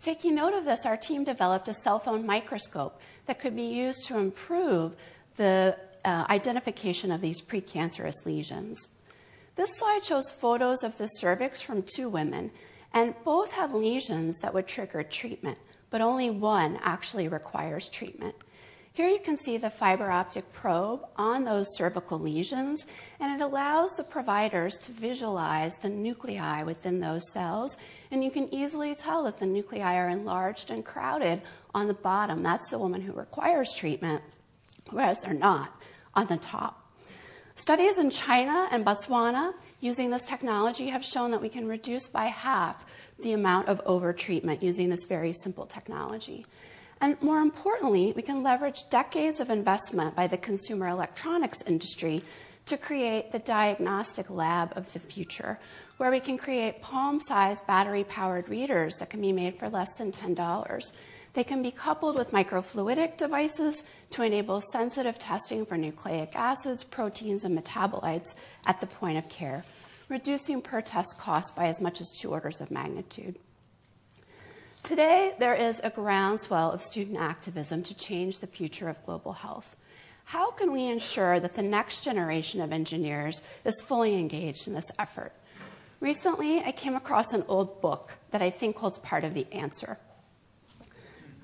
Taking note of this, our team developed a cell phone microscope that could be used to improve the uh, identification of these precancerous lesions. This slide shows photos of the cervix from two women, and both have lesions that would trigger treatment, but only one actually requires treatment. Here you can see the fiber optic probe on those cervical lesions, and it allows the providers to visualize the nuclei within those cells, and you can easily tell that the nuclei are enlarged and crowded on the bottom. That's the woman who requires treatment, whereas they're not on the top. Studies in China and Botswana using this technology have shown that we can reduce by half the amount of overtreatment using this very simple technology. And more importantly, we can leverage decades of investment by the consumer electronics industry to create the diagnostic lab of the future, where we can create palm-sized battery-powered readers that can be made for less than ten dollars. They can be coupled with microfluidic devices to enable sensitive testing for nucleic acids, proteins, and metabolites at the point of care, reducing per test cost by as much as two orders of magnitude. Today, there is a groundswell of student activism to change the future of global health. How can we ensure that the next generation of engineers is fully engaged in this effort? Recently, I came across an old book that I think holds part of the answer.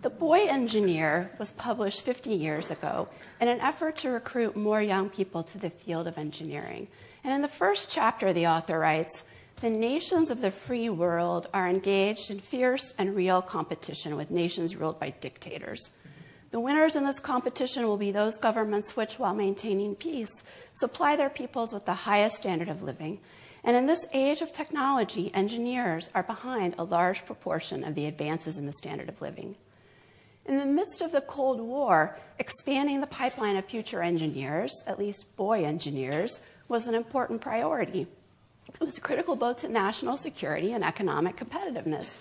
The Boy Engineer was published fifty years ago in an effort to recruit more young people to the field of engineering. And in the first chapter, the author writes, The nations of the free world are engaged in fierce and real competition with nations ruled by dictators. The winners in this competition will be those governments which, while maintaining peace, supply their peoples with the highest standard of living. And in this age of technology, engineers are behind a large proportion of the advances in the standard of living. In the midst of the Cold War, expanding the pipeline of future engineers, at least boy engineers, was an important priority. It was critical both to national security and economic competitiveness.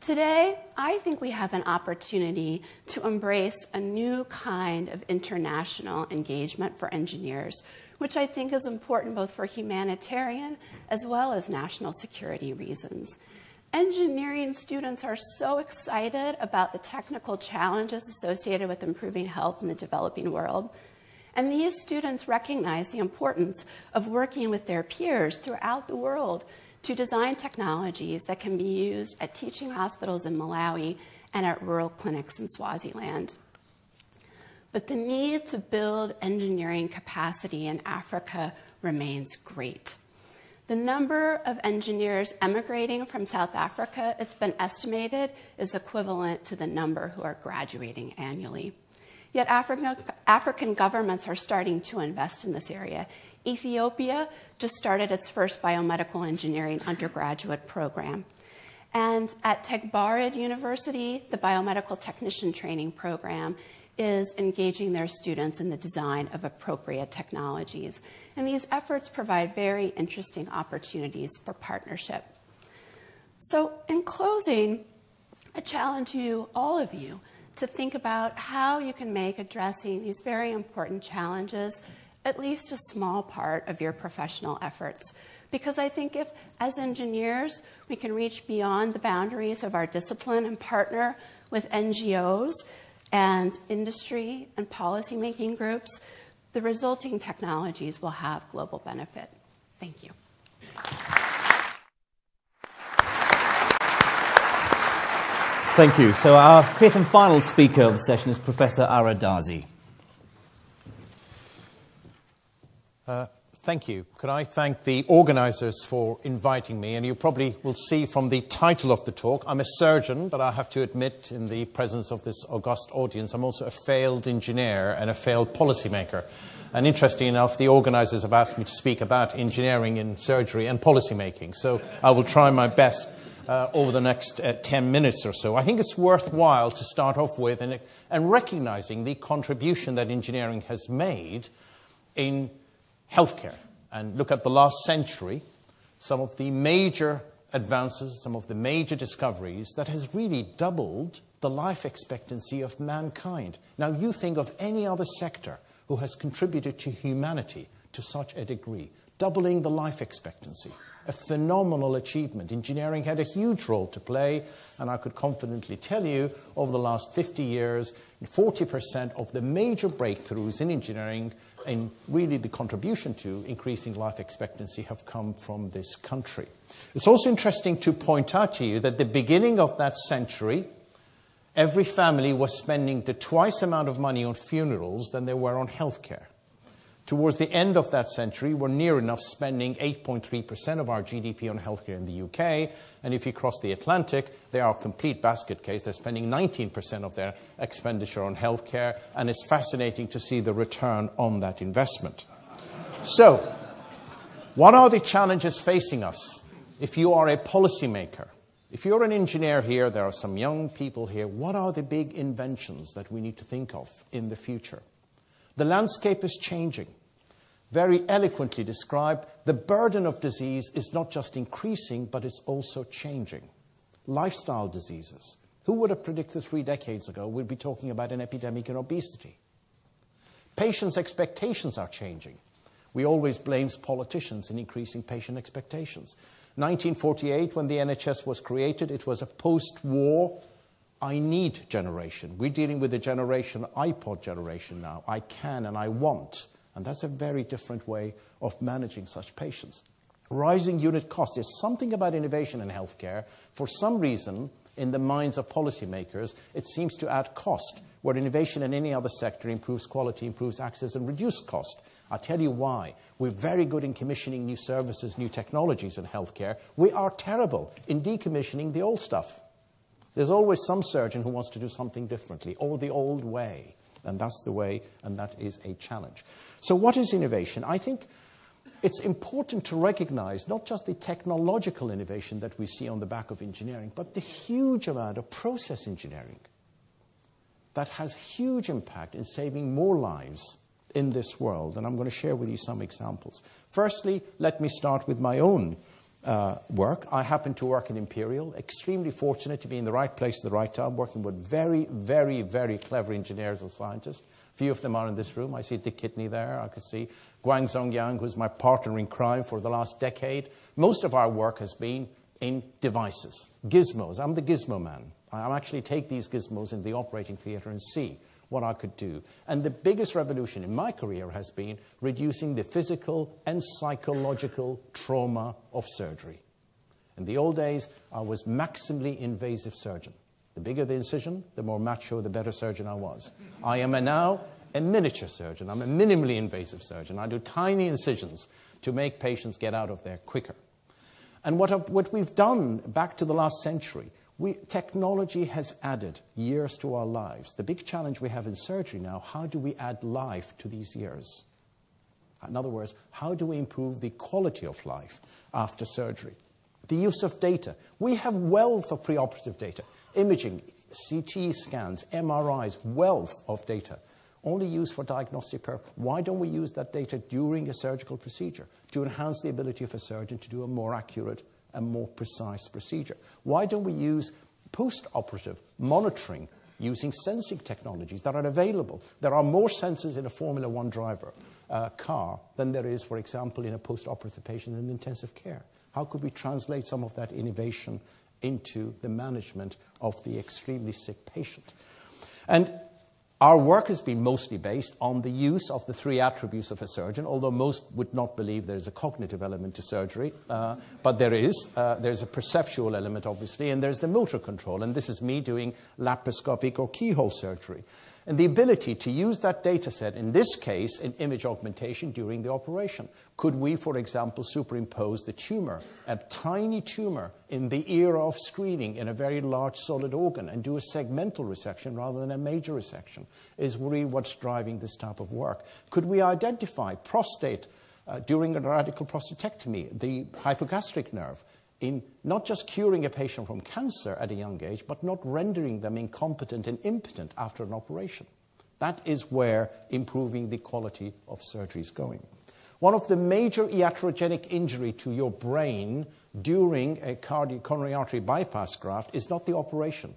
Today, I think we have an opportunity to embrace a new kind of international engagement for engineers, which I think is important both for humanitarian as well as national security reasons. Engineering students are so excited about the technical challenges associated with improving health in the developing world. And these students recognize the importance of working with their peers throughout the world to design technologies that can be used at teaching hospitals in Malawi and at rural clinics in Swaziland. But the need to build engineering capacity in Africa remains great. The number of engineers emigrating from South Africa, it's been estimated, is equivalent to the number who are graduating annually. Yet African, African governments are starting to invest in this area. Ethiopia just started its first biomedical engineering undergraduate program. And at Tagbarid University, the biomedical technician training program is engaging their students in the design of appropriate technologies. And these efforts provide very interesting opportunities for partnership. So in closing, I challenge you, all of you, to think about how you can make addressing these very important challenges at least a small part of your professional efforts. Because I think if, as engineers, we can reach beyond the boundaries of our discipline and partner with N G Os and industry and policymaking groups, the resulting technologies will have global benefit. Thank you. Thank you. So our fifth and final speaker of the session is Professor Lord Darzi. Uh, thank you. Could I thank the organisers for inviting me? And you probably will see from the title of the talk, I'm a surgeon, but I have to admit in the presence of this august audience, I'm also a failed engineer and a failed policymaker. And interestingly enough, the organisers have asked me to speak about engineering in surgery and policymaking. So I will try my best. Uh, over the next uh, ten minutes or so. I think it's worthwhile to start off with and, and recognising the contribution that engineering has made in healthcare. And look at the last century, some of the major advances, some of the major discoveries that has really doubled the life expectancy of mankind. Now, you think of any other sector who has contributed to humanity to such a degree, doubling the life expectancy. A phenomenal achievement. Engineering had a huge role to play, and I could confidently tell you over the last fifty years, forty percent of the major breakthroughs in engineering and really the contribution to increasing life expectancy have come from this country. It's also interesting to point out to you that at the beginning of that century, every family was spending the twice amount of money on funerals than they were on healthcare. Towards the end of that century, we're near enough spending eight point three percent of our G D P on healthcare in the U K. And if you cross the Atlantic, they are a complete basket case. They're spending nineteen percent of their expenditure on healthcare. And it's fascinating to see the return on that investment. So, what are the challenges facing us if you are a policymaker? If you're an engineer here, there are some young people here. What are the big inventions that we need to think of in the future? The landscape is changing. Very eloquently described, the burden of disease is not just increasing, but it's also changing. Lifestyle diseases. Who would have predicted three decades ago we'd be talking about an epidemic in obesity? Patients' expectations are changing. We always blame politicians in increasing patient expectations. nineteen forty-eight, when the N H S was created, it was a post-war I need generation. We're dealing with the generation, iPod generation now. I can and I want. And that's a very different way of managing such patients. Rising unit costs. There's something about innovation in healthcare. For some reason, in the minds of policymakers, it seems to add cost, where innovation in any other sector improves quality, improves access, and reduces cost. I'll tell you why. We're very good in commissioning new services, new technologies in healthcare. We are terrible in decommissioning the old stuff. There's always some surgeon who wants to do something differently, or the old way. And that's the way, and that is a challenge. So what is innovation? I think it's important to recognize not just the technological innovation that we see on the back of engineering, but the huge amount of process engineering that has huge impact in saving more lives in this world. And I'm going to share with you some examples. Firstly, let me start with my own uh, work. I happen to work at Imperial, extremely fortunate to be in the right place at the right time, working with very, very, very clever engineers and scientists. Few of them are in this room. I see Dick Kidney there. I can see Guang Zongyang, who's my partner in crime for the last decade. Most of our work has been in devices, gizmos. I'm the gizmo man. I actually take these gizmos in the operating theater and see what I could do. And the biggest revolution in my career has been reducing the physical and psychological trauma of surgery. In the old days, I was maximally invasive surgeon. The bigger the incision, the more macho, the better surgeon I was. I am a now a miniature surgeon. I'm a minimally invasive surgeon. I do tiny incisions to make patients get out of there quicker. And what, I've, what we've done back to the last century, We, technology has added years to our lives. The big challenge we have in surgery now, how do we add life to these years? In other words, how do we improve the quality of life after surgery? The use of data. We have wealth of preoperative data. Imaging, C T scans, M R Is, wealth of data. Only used for diagnostic purposes. Why don't we use that data during a surgical procedure to enhance the ability of a surgeon to do a more accurate a more precise procedure? Why don't we use post-operative monitoring using sensing technologies that are available? There are more sensors in a Formula One driver uh, car than there is, for example, in a post-operative patient in intensive care. How could we translate some of that innovation into the management of the extremely sick patient? And our work has been mostly based on the use of the three attributes of a surgeon, although most would not believe there's a cognitive element to surgery, uh, but there is. Uh, there's a perceptual element, obviously, and there's the motor control, and this is me doing laparoscopic or keyhole surgery. And the ability to use that data set, in this case, in image augmentation during the operation. Could we, for example, superimpose the tumor, a tiny tumor in the era of screening in a very large solid organ and do a segmental resection rather than a major resection? Is really what's driving this type of work. Could we identify prostate uh, during a radical prostatectomy, the hypogastric nerve, in not just curing a patient from cancer at a young age, but not rendering them incompetent and impotent after an operation? That is where improving the quality of surgery is going. One of the major iatrogenic injury to your brain during a coronary artery bypass graft is not the operation.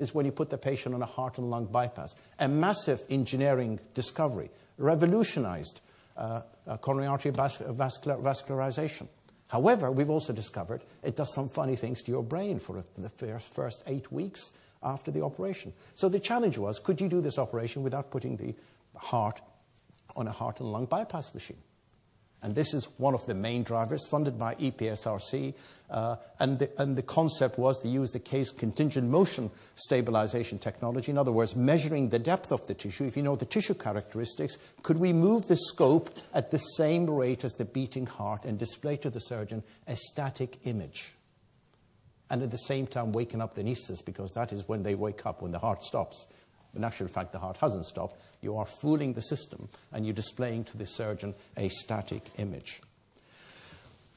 It's when you put the patient on a heart and lung bypass. A massive engineering discovery, revolutionized uh, uh, coronary artery vas vascular vascularization. However, we've also discovered it does some funny things to your brain for the first eight weeks after the operation. So the challenge was, could you do this operation without putting the heart on a heart and lung bypass machine? And this is one of the main drivers, funded by E P S R C. Uh, and, the, and the concept was to use the case contingent motion stabilization technology. In other words, measuring the depth of the tissue. If you know the tissue characteristics, could we move the scope at the same rate as the beating heart and display to the surgeon a static image? And at the same time, waking up the anesthetist, because that is when they wake up, when the heart stops. In actual fact, the heart hasn't stopped. You are fooling the system, and you're displaying to the surgeon a static image.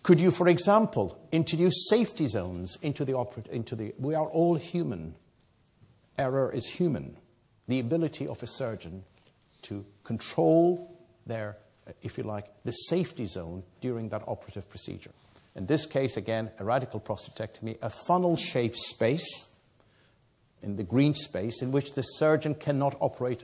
Could you, for example, introduce safety zones into the oper- into the, we are all human. Error is human. The ability of a surgeon to control their, if you like, the safety zone during that operative procedure. In this case, again, a radical prostatectomy, a funnel-shaped space in the green space, in which the surgeon cannot operate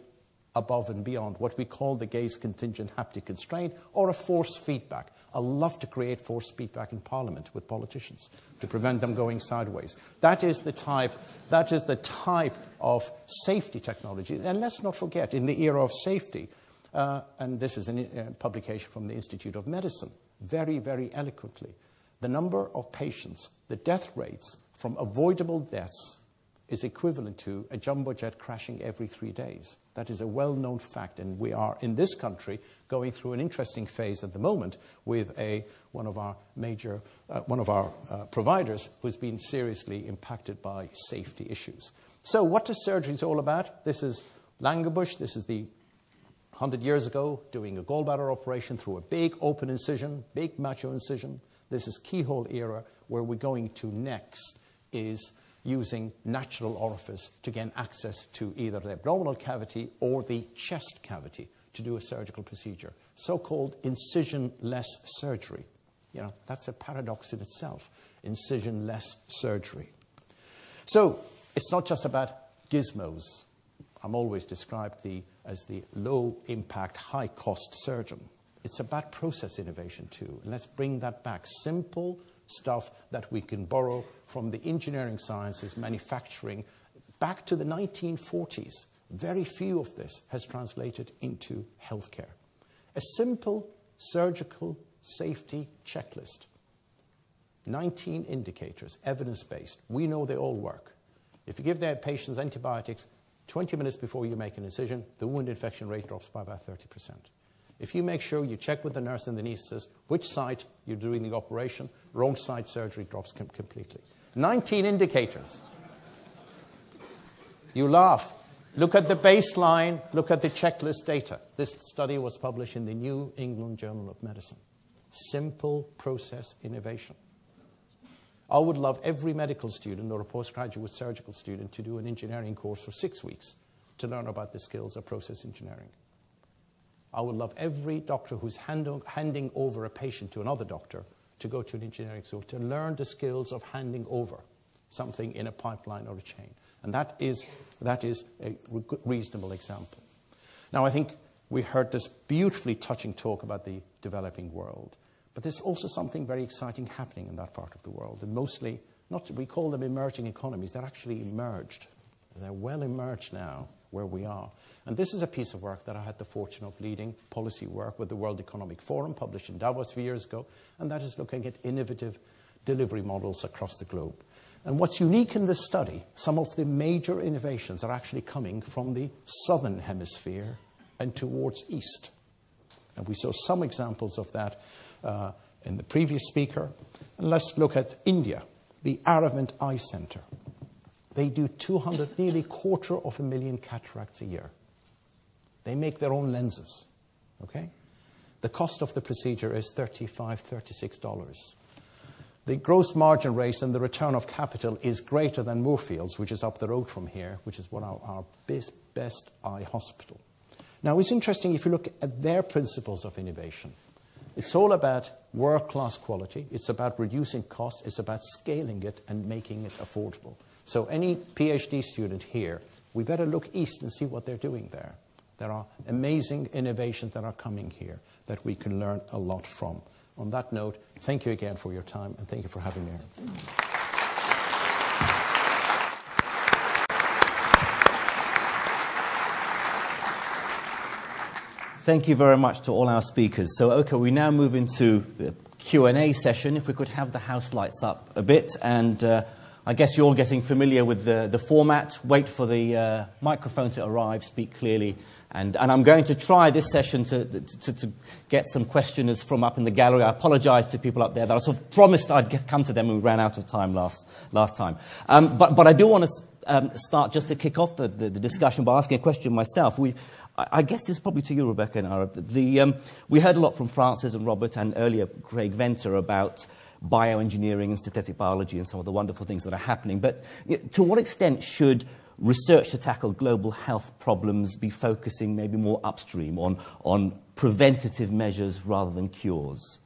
above and beyond what we call the gaze contingent haptic constraint, or a force feedback. I love to create force feedback in Parliament with politicians to prevent them going sideways. That is the type, that is the type of safety technology. And let's not forget, in the era of safety, uh, and this is a publication from the Institute of Medicine, very, very eloquently, the number of patients, the death rates from avoidable deaths is equivalent to a jumbo jet crashing every three days. That is a well-known fact, and we are, in this country, going through an interesting phase at the moment with a, one of our major, uh, one of our uh, providers who's been seriously impacted by safety issues. So what does surgery is all about? This is Langerbusch. This is the one hundred years ago, doing a gallbladder operation through a big open incision, big macho incision. This is keyhole era. Where we're going to next is using natural orifice to gain access to either the abdominal cavity or the chest cavity to do a surgical procedure, so-called incision-less surgery. You know, that's a paradox in itself, incision-less surgery. So it's not just about gizmos. I'm always described the, as the low-impact, high-cost surgeon. It's about process innovation too. And let's bring that back. Simple stuff that we can borrow from the engineering sciences, manufacturing, back to the nineteen forties. Very few of this has translated into healthcare. A simple surgical safety checklist. nineteen indicators, evidence-based. We know they all work. If you give their patients antibiotics twenty minutes before you make an incision, the wound infection rate drops by about thirty percent. If you make sure you check with the nurse and the anesthetist which site you're doing the operation, wrong side surgery drops com completely. nineteen indicators. You laugh. Look at the baseline. Look at the checklist data. This study was published in the New England Journal of Medicine. Simple process innovation. I would love every medical student or a postgraduate surgical student to do an engineering course for six weeks to learn about the skills of process engineering. I would love every doctor who's hand- handing over a patient to another doctor to go to an engineering school to learn the skills of handing over something in a pipeline or a chain. And that is, that is a re- reasonable example. Now, I think we heard this beautifully touching talk about the developing world. But there's also something very exciting happening in that part of the world. And mostly, not, we call them emerging economies. They're actually emerged. They're well emerged now, where we are. And this is a piece of work that I had the fortune of leading, policy work with the World Economic Forum, published in Davos a few years ago, and that is looking at innovative delivery models across the globe. And what's unique in this study, some of the major innovations are actually coming from the southern hemisphere and towards east. And we saw some examples of that uh, in the previous speaker. And let's look at India, the Aravind Eye Center. They do two hundred, nearly quarter of a million cataracts a year. They make their own lenses, okay? The cost of the procedure is thirty-five dollars, thirty-six dollars. The gross margin rate and the return of capital is greater than Moorfields, which is up the road from here, which is one of our best, best eye hospital. Now, it's interesting if you look at their principles of innovation. It's all about world-class quality. It's about reducing cost. It's about scaling it and making it affordable. So any PhD student here, we better look east and see what they're doing there. There are amazing innovations that are coming here that we can learn a lot from. On that note, thank you again for your time, and thank you for having me here. Thank you very much to all our speakers. So, okay, we now move into the Q and A session. If we could have the house lights up a bit, and uh, I guess you're all getting familiar with the, the format. Wait for the uh, microphone to arrive, speak clearly. And, and I'm going to try this session to, to, to get some questioners from up in the gallery. I apologize to people up there that I sort of promised I'd get, come to them, and we ran out of time last, last time. Um, but, but I do want to um, start just to kick off the, the, the discussion by asking a question myself. We, I guess this is probably to you, Rebecca and Ara. The, um, we heard a lot from Frances and Robert and earlier Craig Venter about bioengineering and synthetic biology and some of the wonderful things that are happening. But to what extent should research to tackle global health problems be focusing maybe more upstream on, on preventative measures rather than cures?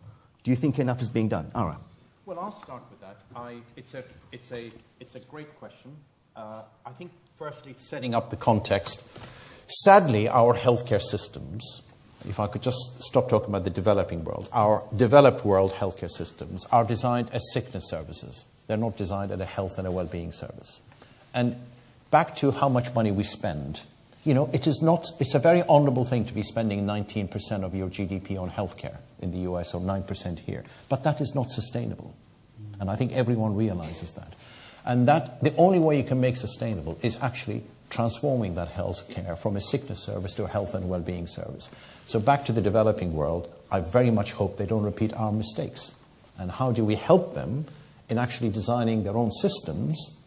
Do you think enough is being done? Ara. Well, I'll start with that. I, it's, a, it's, a, it's a great question. Uh, I think, firstly, setting up the context. Sadly, our healthcare systems, if I could just stop talking about the developing world, our developed world healthcare systems are designed as sickness services. They're not designed as a health and a well-being service. And back to how much money we spend, you know, it is not, it's a very honorable thing to be spending nineteen percent of your G D P on healthcare in the U S or nine percent here, but that is not sustainable. And I think everyone realizes that. And that the only way you can make sustainable is actually transforming that health care from a sickness service to a health and well-being service. So back to the developing world, I very much hope they don't repeat our mistakes. And how do we help them in actually designing their own systems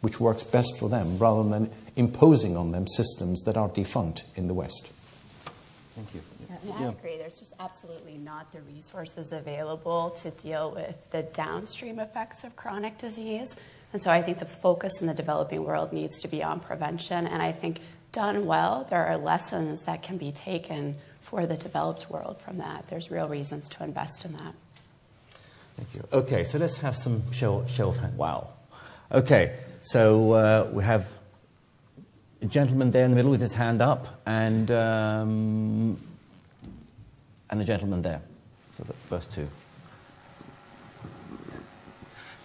which works best for them, rather than imposing on them systems that are defunct in the West? Thank you. Yeah, I yeah. agree. There's just absolutely not the resources available to deal with the downstream effects of chronic disease. And so I think the focus in the developing world needs to be on prevention. And I think done well, there are lessons that can be taken for the developed world from that. There's real reasons to invest in that. Thank you. Okay, so let's have some show, show of hands. Wow. Okay, so uh, we have a gentleman there in the middle with his hand up, and um, and a gentleman there. So the first two.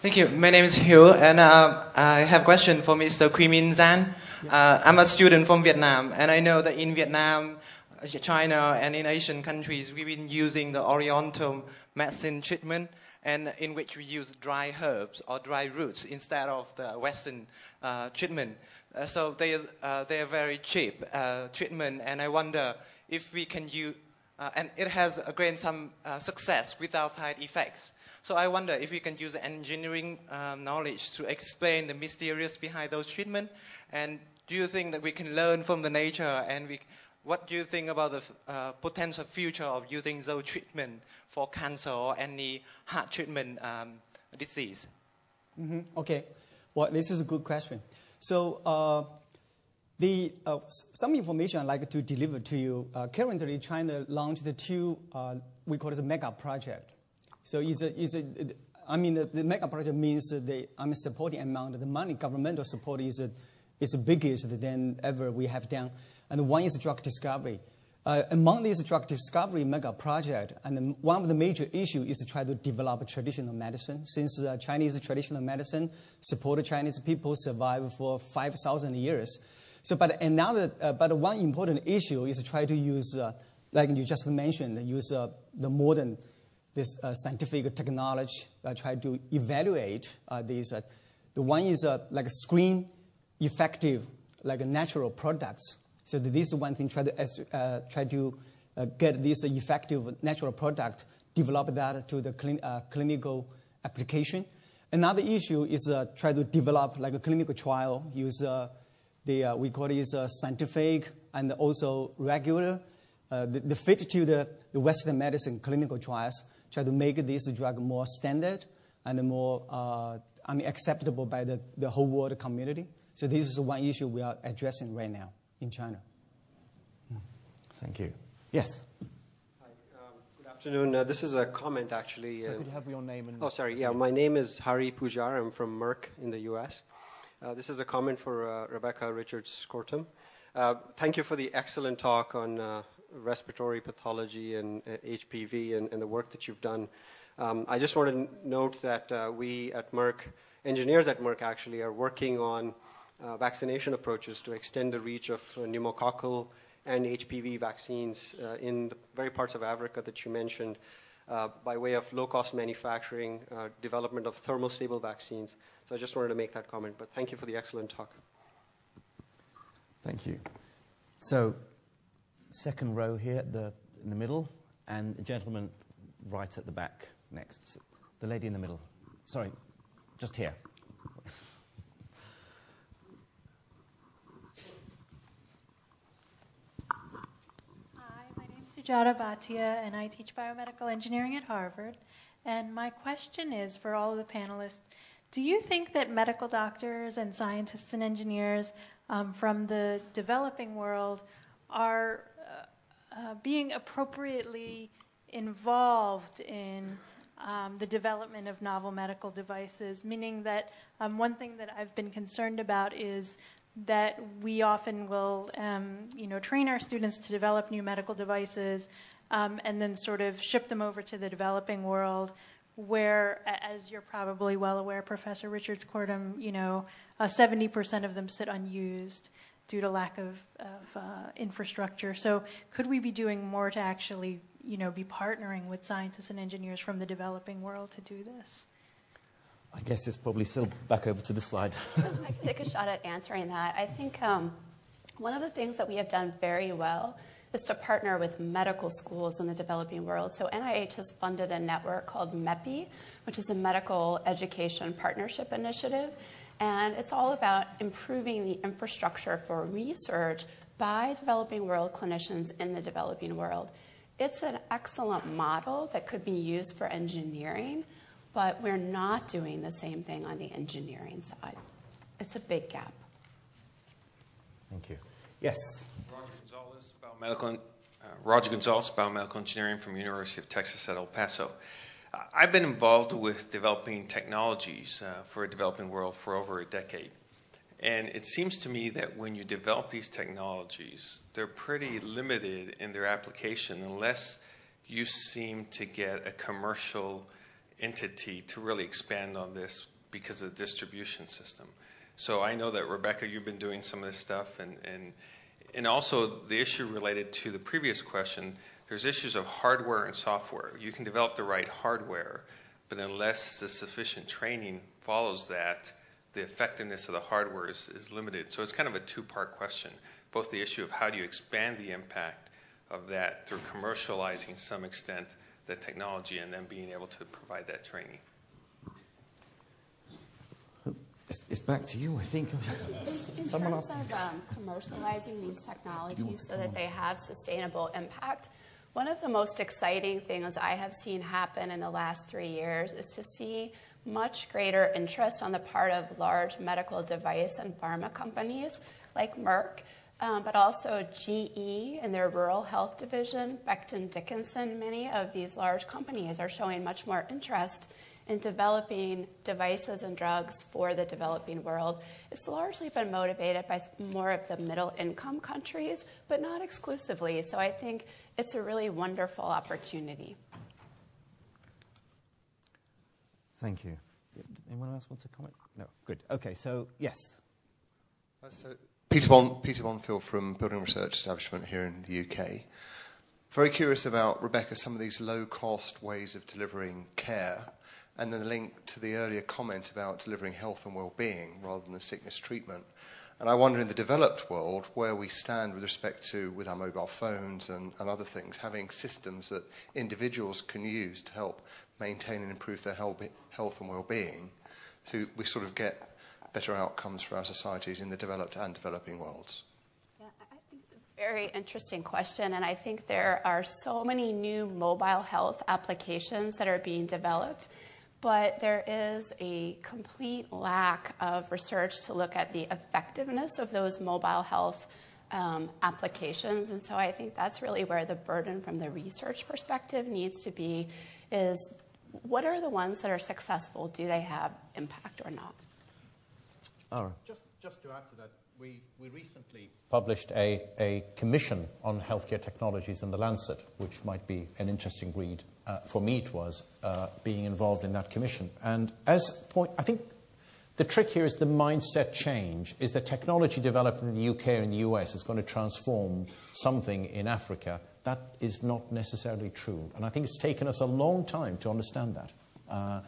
Thank you. My name is Hugh, and uh, I have a question for Mister Quimin Zan. Uh, I'm a student from Vietnam, and I know that in Vietnam, China, and in Asian countries, we've been using the Oriental medicine treatment, and in which we use dry herbs or dry roots instead of the Western uh, treatment. Uh, so they are uh, they are very cheap uh, treatment, and I wonder if we can use. Uh, and it has uh, gained some uh, success without side effects. So I wonder if we can use engineering uh, knowledge to explain the mysterious behind those treatments. And do you think that we can learn from the nature? And we, what do you think about the uh, potential future of using those treatments for cancer or any heart treatment um, disease? Mm-hmm. Okay. Well, this is a good question. So uh, the, uh, some information I'd like to deliver to you. Uh, currently, China launched the two, uh, we call it the mega project. So it's a, it's a, I mean, the, the mega project means the I mean, supporting amount of the money, governmental support is a, is the biggest than ever we have done. And one is drug discovery. Uh, among these drug discovery mega project, and one of the major issues is to try to develop traditional medicine. Since uh, Chinese traditional medicine supported Chinese people survive for five thousand years. So, but another, uh, but one important issue is to try to use, uh, like you just mentioned, use uh, the modern this uh, scientific technology, uh, try to evaluate uh, these. Uh, the one is uh, like screen effective, like natural products. So this is one thing, try to, uh, try to uh, get this effective natural product, develop that to the clin uh, clinical application. Another issue is uh, try to develop like a clinical trial, use uh, the, uh, we call it uh, scientific and also regular, uh, the, the fit to the, the Western medicine clinical trials. Try to make this drug more standard and more uh, I mean, acceptable by the, the whole world community. So this is one issue we are addressing right now in China. Thank you. Yes. Hi, um, good afternoon. Uh, this is a comment, actually. So uh, could you have your name? And oh, sorry. Yeah, my name is Hari Pujar. I'm from Merck in the U S. Uh, this is a comment for uh, Rebecca Richards-Cortum. Uh, thank you for the excellent talk on uh, respiratory pathology and uh, H P V and, and the work that you've done. Um, I just want to note that uh, we at Merck, engineers at Merck actually, are working on uh, vaccination approaches to extend the reach of uh, pneumococcal and H P V vaccines uh, in the very parts of Africa that you mentioned uh, by way of low-cost manufacturing, uh, development of thermostable vaccines. So I just wanted to make that comment, but thank you for the excellent talk. Thank you. So, second row here at the, in the middle, and the gentleman right at the back next. So the lady in the middle. Sorry, just here. Hi, my name is Sujata Bhatia, and I teach biomedical engineering at Harvard. And my question is for all of the panelists, do you think that medical doctors and scientists and engineers um, from the developing world are Uh, being appropriately involved in um, the development of novel medical devices, meaning that um, one thing that I've been concerned about is that we often will, um, you know, train our students to develop new medical devices um, and then sort of ship them over to the developing world where, as you're probably well aware, Professor Richards-Cortum, you know, seventy percent uh, of them sit unused due to lack of, of uh, infrastructure. So could we be doing more to actually, you know, be partnering with scientists and engineers from the developing world to do this? I guess it's probably still back over to this slide. I can take a shot at answering that. I think um, one of the things that we have done very well is to partner with medical schools in the developing world. So N I H has funded a network called MEPI, which is a medical education partnership initiative. And it's all about improving the infrastructure for research by developing world clinicians in the developing world. It's an excellent model that could be used for engineering, but we're not doing the same thing on the engineering side. It's a big gap. Thank you. Yes? Roger Gonzalez, biomedical, uh, Roger Gonzalez, biomedical engineering from University of Texas at El Paso. Uh, I've been involved with developing technologies uh, for a developing world for over a decade. And it seems to me that when you develop these technologies, they're pretty limited in their application unless you seem to get a commercial entity to really expand on this because of the distribution system. So I know that, Rebecca, you've been doing some of this stuff, and, and, and also the issue related to the previous question, there's issues of hardware and software. You can develop the right hardware, but unless the sufficient training follows that, the effectiveness of the hardware is, is limited. So it's kind of a two-part question, both the issue of how do you expand the impact of that through commercializing to some extent the technology and then being able to provide that training. It's, it's back to you, I think. In, in Someone terms of um, commercializing these technologies so that they have sustainable impact, one of the most exciting things I have seen happen in the last three years is to see much greater interest on the part of large medical device and pharma companies like Merck, um, but also G E and their rural health division, Becton Dickinson. Many of these large companies are showing much more interest in developing devices and drugs for the developing world. It's largely been motivated by more of the middle income countries, but not exclusively. So I think it's a really wonderful opportunity. Thank you. Anyone else want to comment? No. Good. Okay. So yes. Uh, so Peter Bon Peter Bonfield from Building Research Establishment here in the U K. Very curious about, Rebecca, some of these low-cost ways of delivering care, and then the link to the earlier comment about delivering health and well-being rather than the sickness treatment. And I wonder in the developed world where we stand with respect to, with our mobile phones and, and other things, having systems that individuals can use to help maintain and improve their health and well-being, so we sort of get better outcomes for our societies in the developed and developing worlds. Yeah, I think it's a very interesting question, and I think there are so many new mobile health applications that are being developed, but there is a complete lack of research to look at the effectiveness of those mobile health um, applications, and so I think that's really where the burden from the research perspective needs to be, is what are the ones that are successful? Do they have impact or not? All right. Just, just to add to that, we, we recently published a, a commission on healthcare technologies in The Lancet, which might be an interesting read. Uh, for me it was, uh, being involved in that commission. And as point, I think the trick here is the mindset change, is that technology developed in the U K and the U S is going to transform something in Africa. That is not necessarily true. And I think it's taken us a long time to understand that. Uh,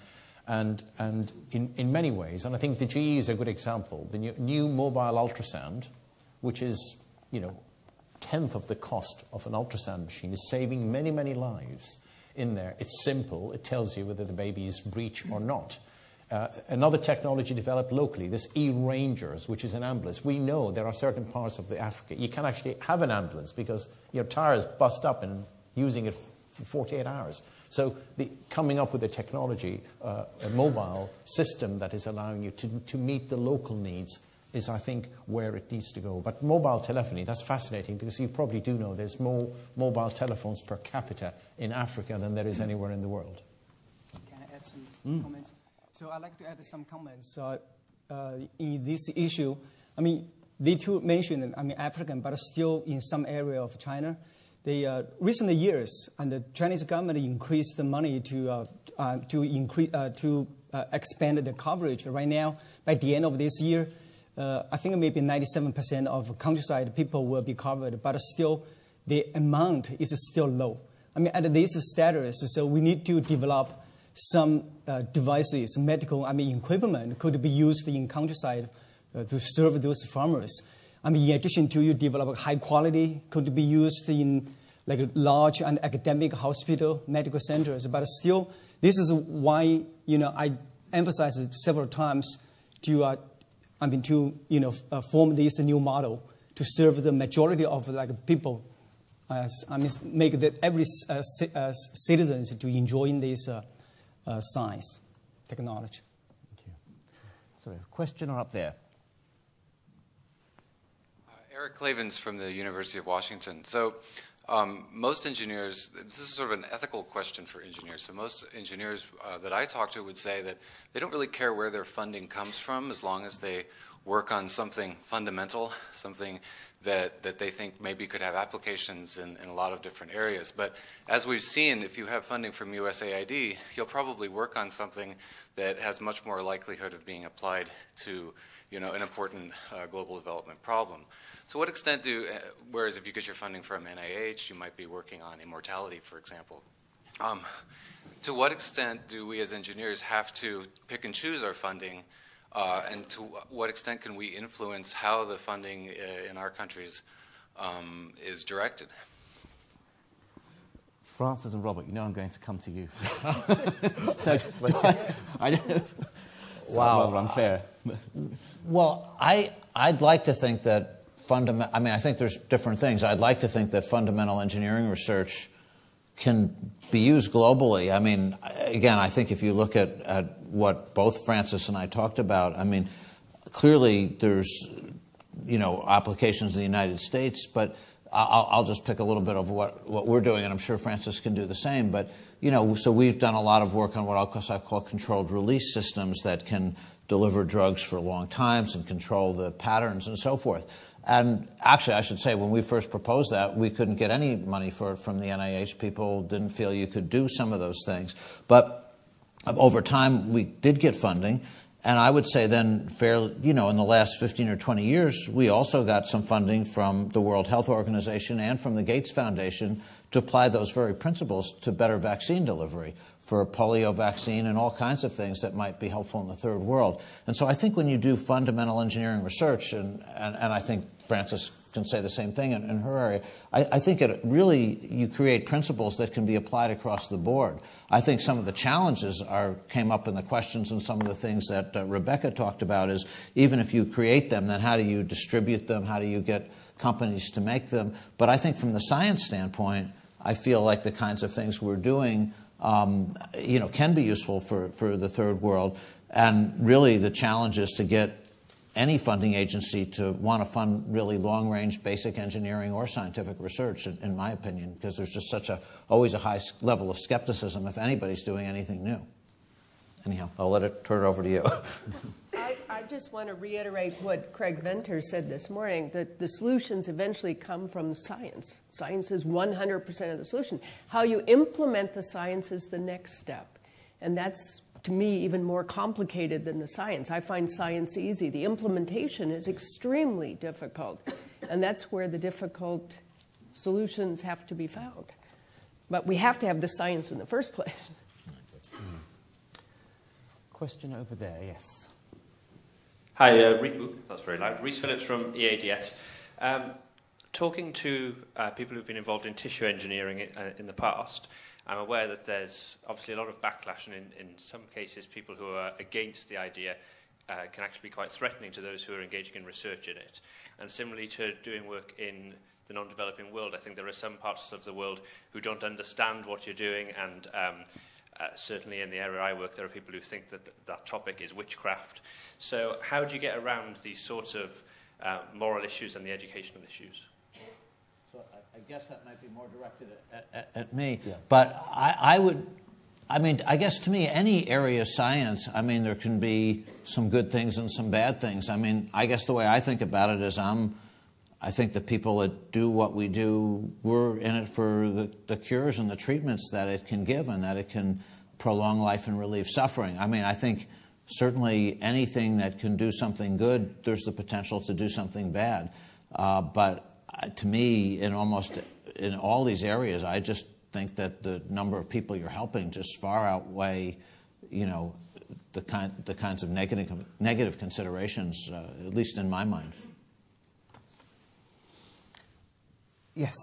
and and in, in many ways, and I think the G E is a good example, the new, new mobile ultrasound, which is, you know, tenth of the cost of an ultrasound machine, is saving many, many lives in there. It's simple. It tells you whether the baby is breech or not. Uh, another technology developed locally, this E-Rangers, which is an ambulance. We know there are certain parts of the Africa. You can't actually have an ambulance because your tires bust up and using it for forty-eight hours. So the, coming up with a technology, uh, a mobile system that is allowing you to, to meet the local needs is, I think, where it needs to go. But mobile telephony, that's fascinating because you probably do know there's more mobile telephones per capita in Africa than there is anywhere in the world. Can I add some mm. comments? So I'd like to add some comments uh, uh, in this issue. I mean, they too mentioned, I mean, African, but still in some area of China. The uh, recent years, and the Chinese government increased the money to uh, uh, to increase uh, to uh, expand the coverage. Right now, by the end of this year, uh, I think maybe ninety-seven percent of countryside people will be covered, but still, the amount is still low. I mean, at this status, so we need to develop some uh, devices, medical I mean, equipment could be used in countryside uh, to serve those farmers. I mean, in addition to you develop high quality, could be used in like large and academic hospital, medical centers. But still, this is why, you know, I emphasized it several times to, uh, I mean, to, you know, uh, form this new model to serve the majority of like people. Uh, I mean, make that every uh, c uh, citizens to enjoy this uh, uh, science, technology. Thank you. So, question or up there? Uh, Eric Clavens from the University of Washington. So, um, most engineers, this is sort of an ethical question for engineers. So, most engineers uh, that I talk to would say that they don't really care where their funding comes from as long as they work on something fundamental, something that, that they think maybe could have applications in, in a lot of different areas. But as we've seen, if you have funding from U S A I D, you'll probably work on something that has much more likelihood of being applied to, you know, an important uh, global development problem. To what extent do, uh, whereas if you get your funding from N I H, you might be working on immortality, for example. Um, to what extent do we as engineers have to pick and choose our funding? Uh, and to what extent can we influence how the funding uh, in our countries um, is directed? Frances and Robert, you know I'm going to come to you. so, I, I don't, so wow, rather unfair. Uh, well, I I'd like to think that fundamental. I mean, I think there's different things. I'd like to think that fundamental engineering research can be used globally. I mean, again, I think if you look at, at what both Frances and I talked about, I mean, clearly there's, you know, applications in the United States, but I'll, I'll just pick a little bit of what, what we're doing, and I'm sure Frances can do the same. But, you know, so we've done a lot of work on what I call controlled release systems that can deliver drugs for long times and control the patterns and so forth. And actually, I should say, when we first proposed that, we couldn't get any money for it from the N I H. People didn't feel you could do some of those things. But over time, we did get funding. And I would say then, fairly, you know, in the last fifteen or twenty years, we also got some funding from the World Health Organization and from the Gates Foundation to apply those very principles to better vaccine delivery for a polio vaccine and all kinds of things that might be helpful in the third world. And so I think when you do fundamental engineering research, and, and, and I think Frances can say the same thing in, in her area, I, I think it really, you create principles that can be applied across the board. I think some of the challenges are, came up in the questions, and some of the things that uh, Rebecca talked about is, even if you create them, then how do you distribute them? How do you get companies to make them? But I think from the science standpoint, I feel like the kinds of things we're doing um, you know, can be useful for, for the third world. And really the challenge is to get any funding agency to want to fund really long-range basic engineering or scientific research, in, in my opinion, because there's just such a, always a high level of skepticism if anybody's doing anything new. Anyhow, I'll let it turn it over to you. I, I just want to reiterate what Craig Venter said this morning, that the solutions eventually come from science. Science is one hundred percent of the solution. How you implement the science is the next step, and that's, to me, even more complicated than the science. I find science easy. The implementation is extremely difficult, and that's where the difficult solutions have to be found. But we have to have the science in the first place. Question over there, yes. Hi, uh, Reece, ooh, that's very loud. Rhys Phillips from E A D S. Um, talking to uh, people who've been involved in tissue engineering in, uh, in the past, I'm aware that there's obviously a lot of backlash, and in, in some cases people who are against the idea uh, can actually be quite threatening to those who are engaging in research in it. And similarly to doing work in the non-developing world, I think there are some parts of the world who don't understand what you're doing, and um, uh, certainly in the area I work, there are people who think that th that topic is witchcraft. So how do you get around these sorts of uh, moral issues and the educational issues? I guess that might be more directed at, at, at me. Yeah. But I, I would, I mean, I guess to me, any area of science, I mean, there can be some good things and some bad things. I mean, I guess the way I think about it is I'm, I think the people that do what we do, we're in it for the, the cures and the treatments that it can give and that it can prolong life and relieve suffering. I mean, I think certainly anything that can do something good, there's the potential to do something bad. Uh, but... Uh, to me, in almost in all these areas, I just think that the number of people you're helping just far outweigh, you know, the kind the kinds of negative negative considerations, uh, at least in my mind. Yes.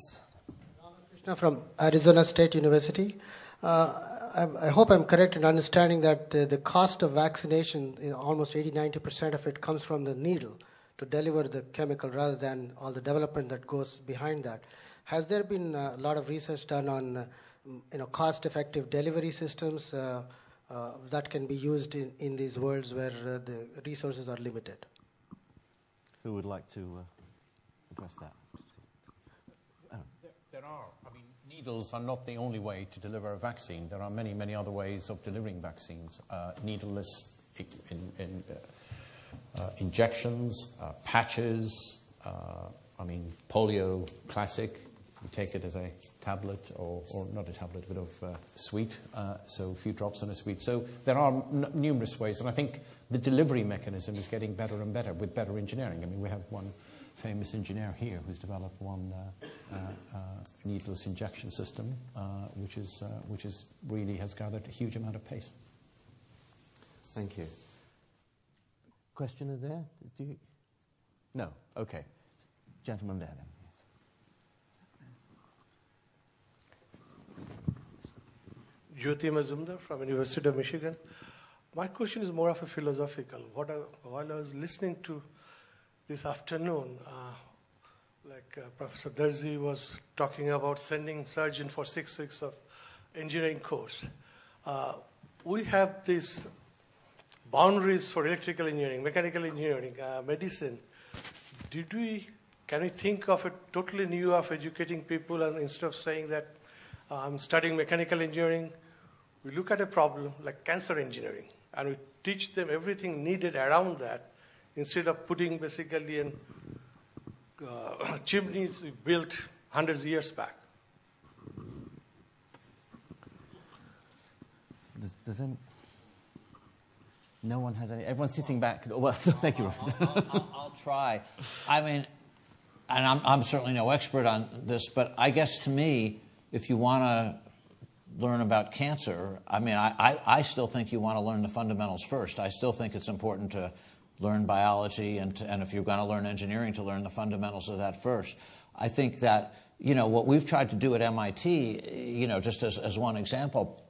Ramakrishna from Arizona State University. Uh, I hope I'm correct in understanding that the, the cost of vaccination, you know, almost eighty, ninety percent of it comes from the needle to deliver the chemical rather than all the development that goes behind that. Has there been a lot of research done on uh, you know, cost-effective delivery systems uh, uh, that can be used in, in these worlds where uh, the resources are limited? Who would like to uh, address that? Oh. There, there are. I mean, needles are not the only way to deliver a vaccine. There are many, many other ways of delivering vaccines. Uh, needleless in, in, uh, uh, injections, uh, patches. Uh, I mean, polio, classic. You take it as a tablet, or, or not a tablet, but of uh, sweet. Uh, so a few drops in a sweet. So there are n numerous ways, and I think the delivery mechanism is getting better and better with better engineering. I mean, we have one famous engineer here who's developed one uh, uh, uh, needleless injection system, uh, which is uh, which is really has gathered a huge amount of pace. Thank you. Question there? Do you? No. Okay. Gentleman there, then. Yes. Jyoti Mazumdar from University of Michigan. My question is more of a philosophical. What I, while I was listening to this afternoon, uh, like uh, Professor Darzi was talking about sending surgeon for six weeks of engineering course. Uh, we have these boundaries for electrical engineering, mechanical engineering, uh, medicine. Did we? Can we think of a totally new of educating people, and instead of saying that I'm um, studying mechanical engineering, we look at a problem like cancer engineering and we teach them everything needed around that, instead of putting basically in uh, chimneys we built hundreds of years back. Does, does any, no one has any, everyone's sitting back. Well, thank you. I'll, I'll, I'll, I'll try. I mean, and I'm, I'm certainly no expert on this, but I guess to me, if you want to learn about cancer, I mean, I, I, I still think you want to learn the fundamentals first. I still think it's important to learn biology, and, to, and if you're going to learn engineering, to learn the fundamentals of that first. I think that, you know, what we've tried to do at M I T, you know, just as, as one example,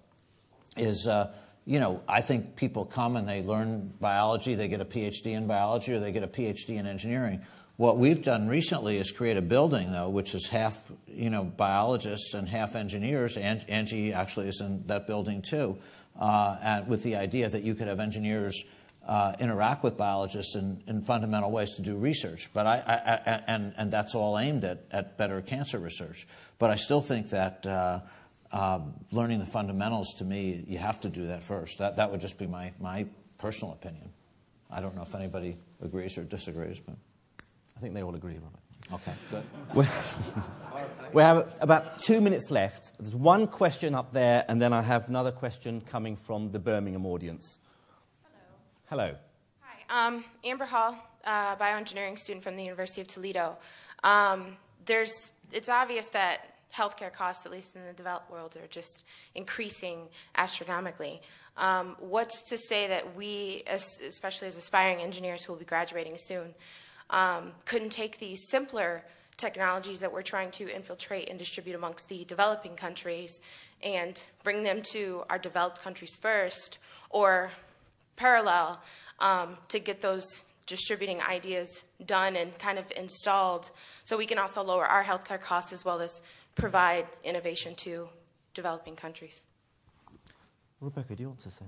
is, uh, you know, I think people come and they learn biology, they get a PhD in biology, or they get a PhD in engineering. What we've done recently is create a building, though, which is half, you know, biologists and half engineers. And Angie actually is in that building too, uh, and with the idea that you could have engineers uh, interact with biologists in, in fundamental ways to do research. But I, I, I and and that's all aimed at at better cancer research. But I still think that uh, uh, learning the fundamentals, to me, you have to do that first. That that would just be my my personal opinion. I don't know if anybody agrees or disagrees, but. I think they all agree, Robert. Okay. We have about two minutes left. There's one question up there, and then I have another question coming from the Birmingham audience. Hello. Hello. Hi. Um, Amber Hall, uh, bioengineering student from the University of Toledo. Um, there's, it's obvious that healthcare costs, at least in the developed world, are just increasing astronomically. Um, what's to say that we, as, especially as aspiring engineers who will be graduating soon, Um, couldn't take these simpler technologies that we're trying to infiltrate and distribute amongst the developing countries and bring them to our developed countries first, or parallel, um, to get those distributing ideas done and kind of installed, so we can also lower our healthcare costs as well as provide innovation to developing countries. Rebecca, do you want to say?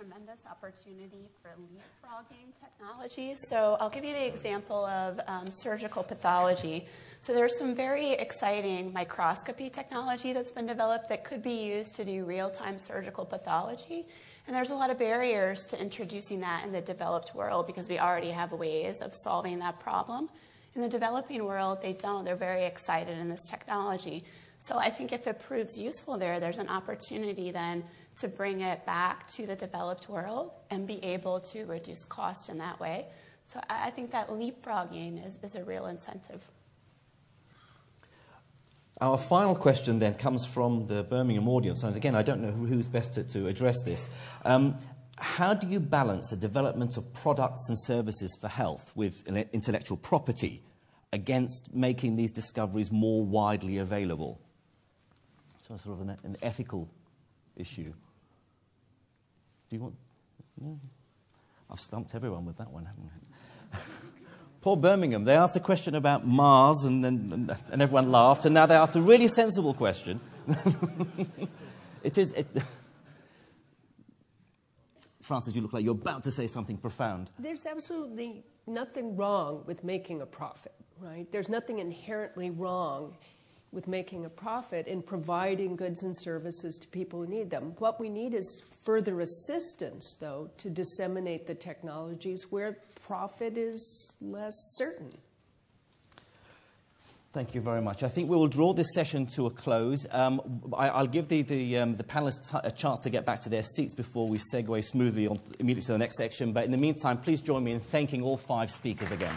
Tremendous opportunity for leapfrogging technologies. So I'll give you the example of um, surgical pathology. So there's some very exciting microscopy technology that's been developed that could be used to do real-time surgical pathology. And there's a lot of barriers to introducing that in the developed world because we already have ways of solving that problem. In the developing world, they don't. They're very excited in this technology. So I think if it proves useful there, there's an opportunity then to bring it back to the developed world and be able to reduce cost in that way. So I think that leapfrogging is, is a real incentive. Our final question then comes from the Birmingham audience, and again, I don't know who's best to, to address this. Um, how do you balance the development of products and services for health with intellectual property against making these discoveries more widely available? So sort of an, an ethical issue. Do you want... No. I've stumped everyone with that one, haven't I? Poor Birmingham. They asked a question about Mars, and then and everyone laughed, and now they asked a really sensible question. It is... It, Frances, you look like you're about to say something profound. There's absolutely nothing wrong with making a profit, right? There's nothing inherently wrong with making a profit in providing goods and services to people who need them. What we need is further assistance, though, to disseminate the technologies where profit is less certain. Thank you very much. I think we will draw this session to a close. Um, I, I'll give the, the, um, the panelists a chance to get back to their seats before we segue smoothly on immediately to the next section. But in the meantime, please join me in thanking all five speakers again.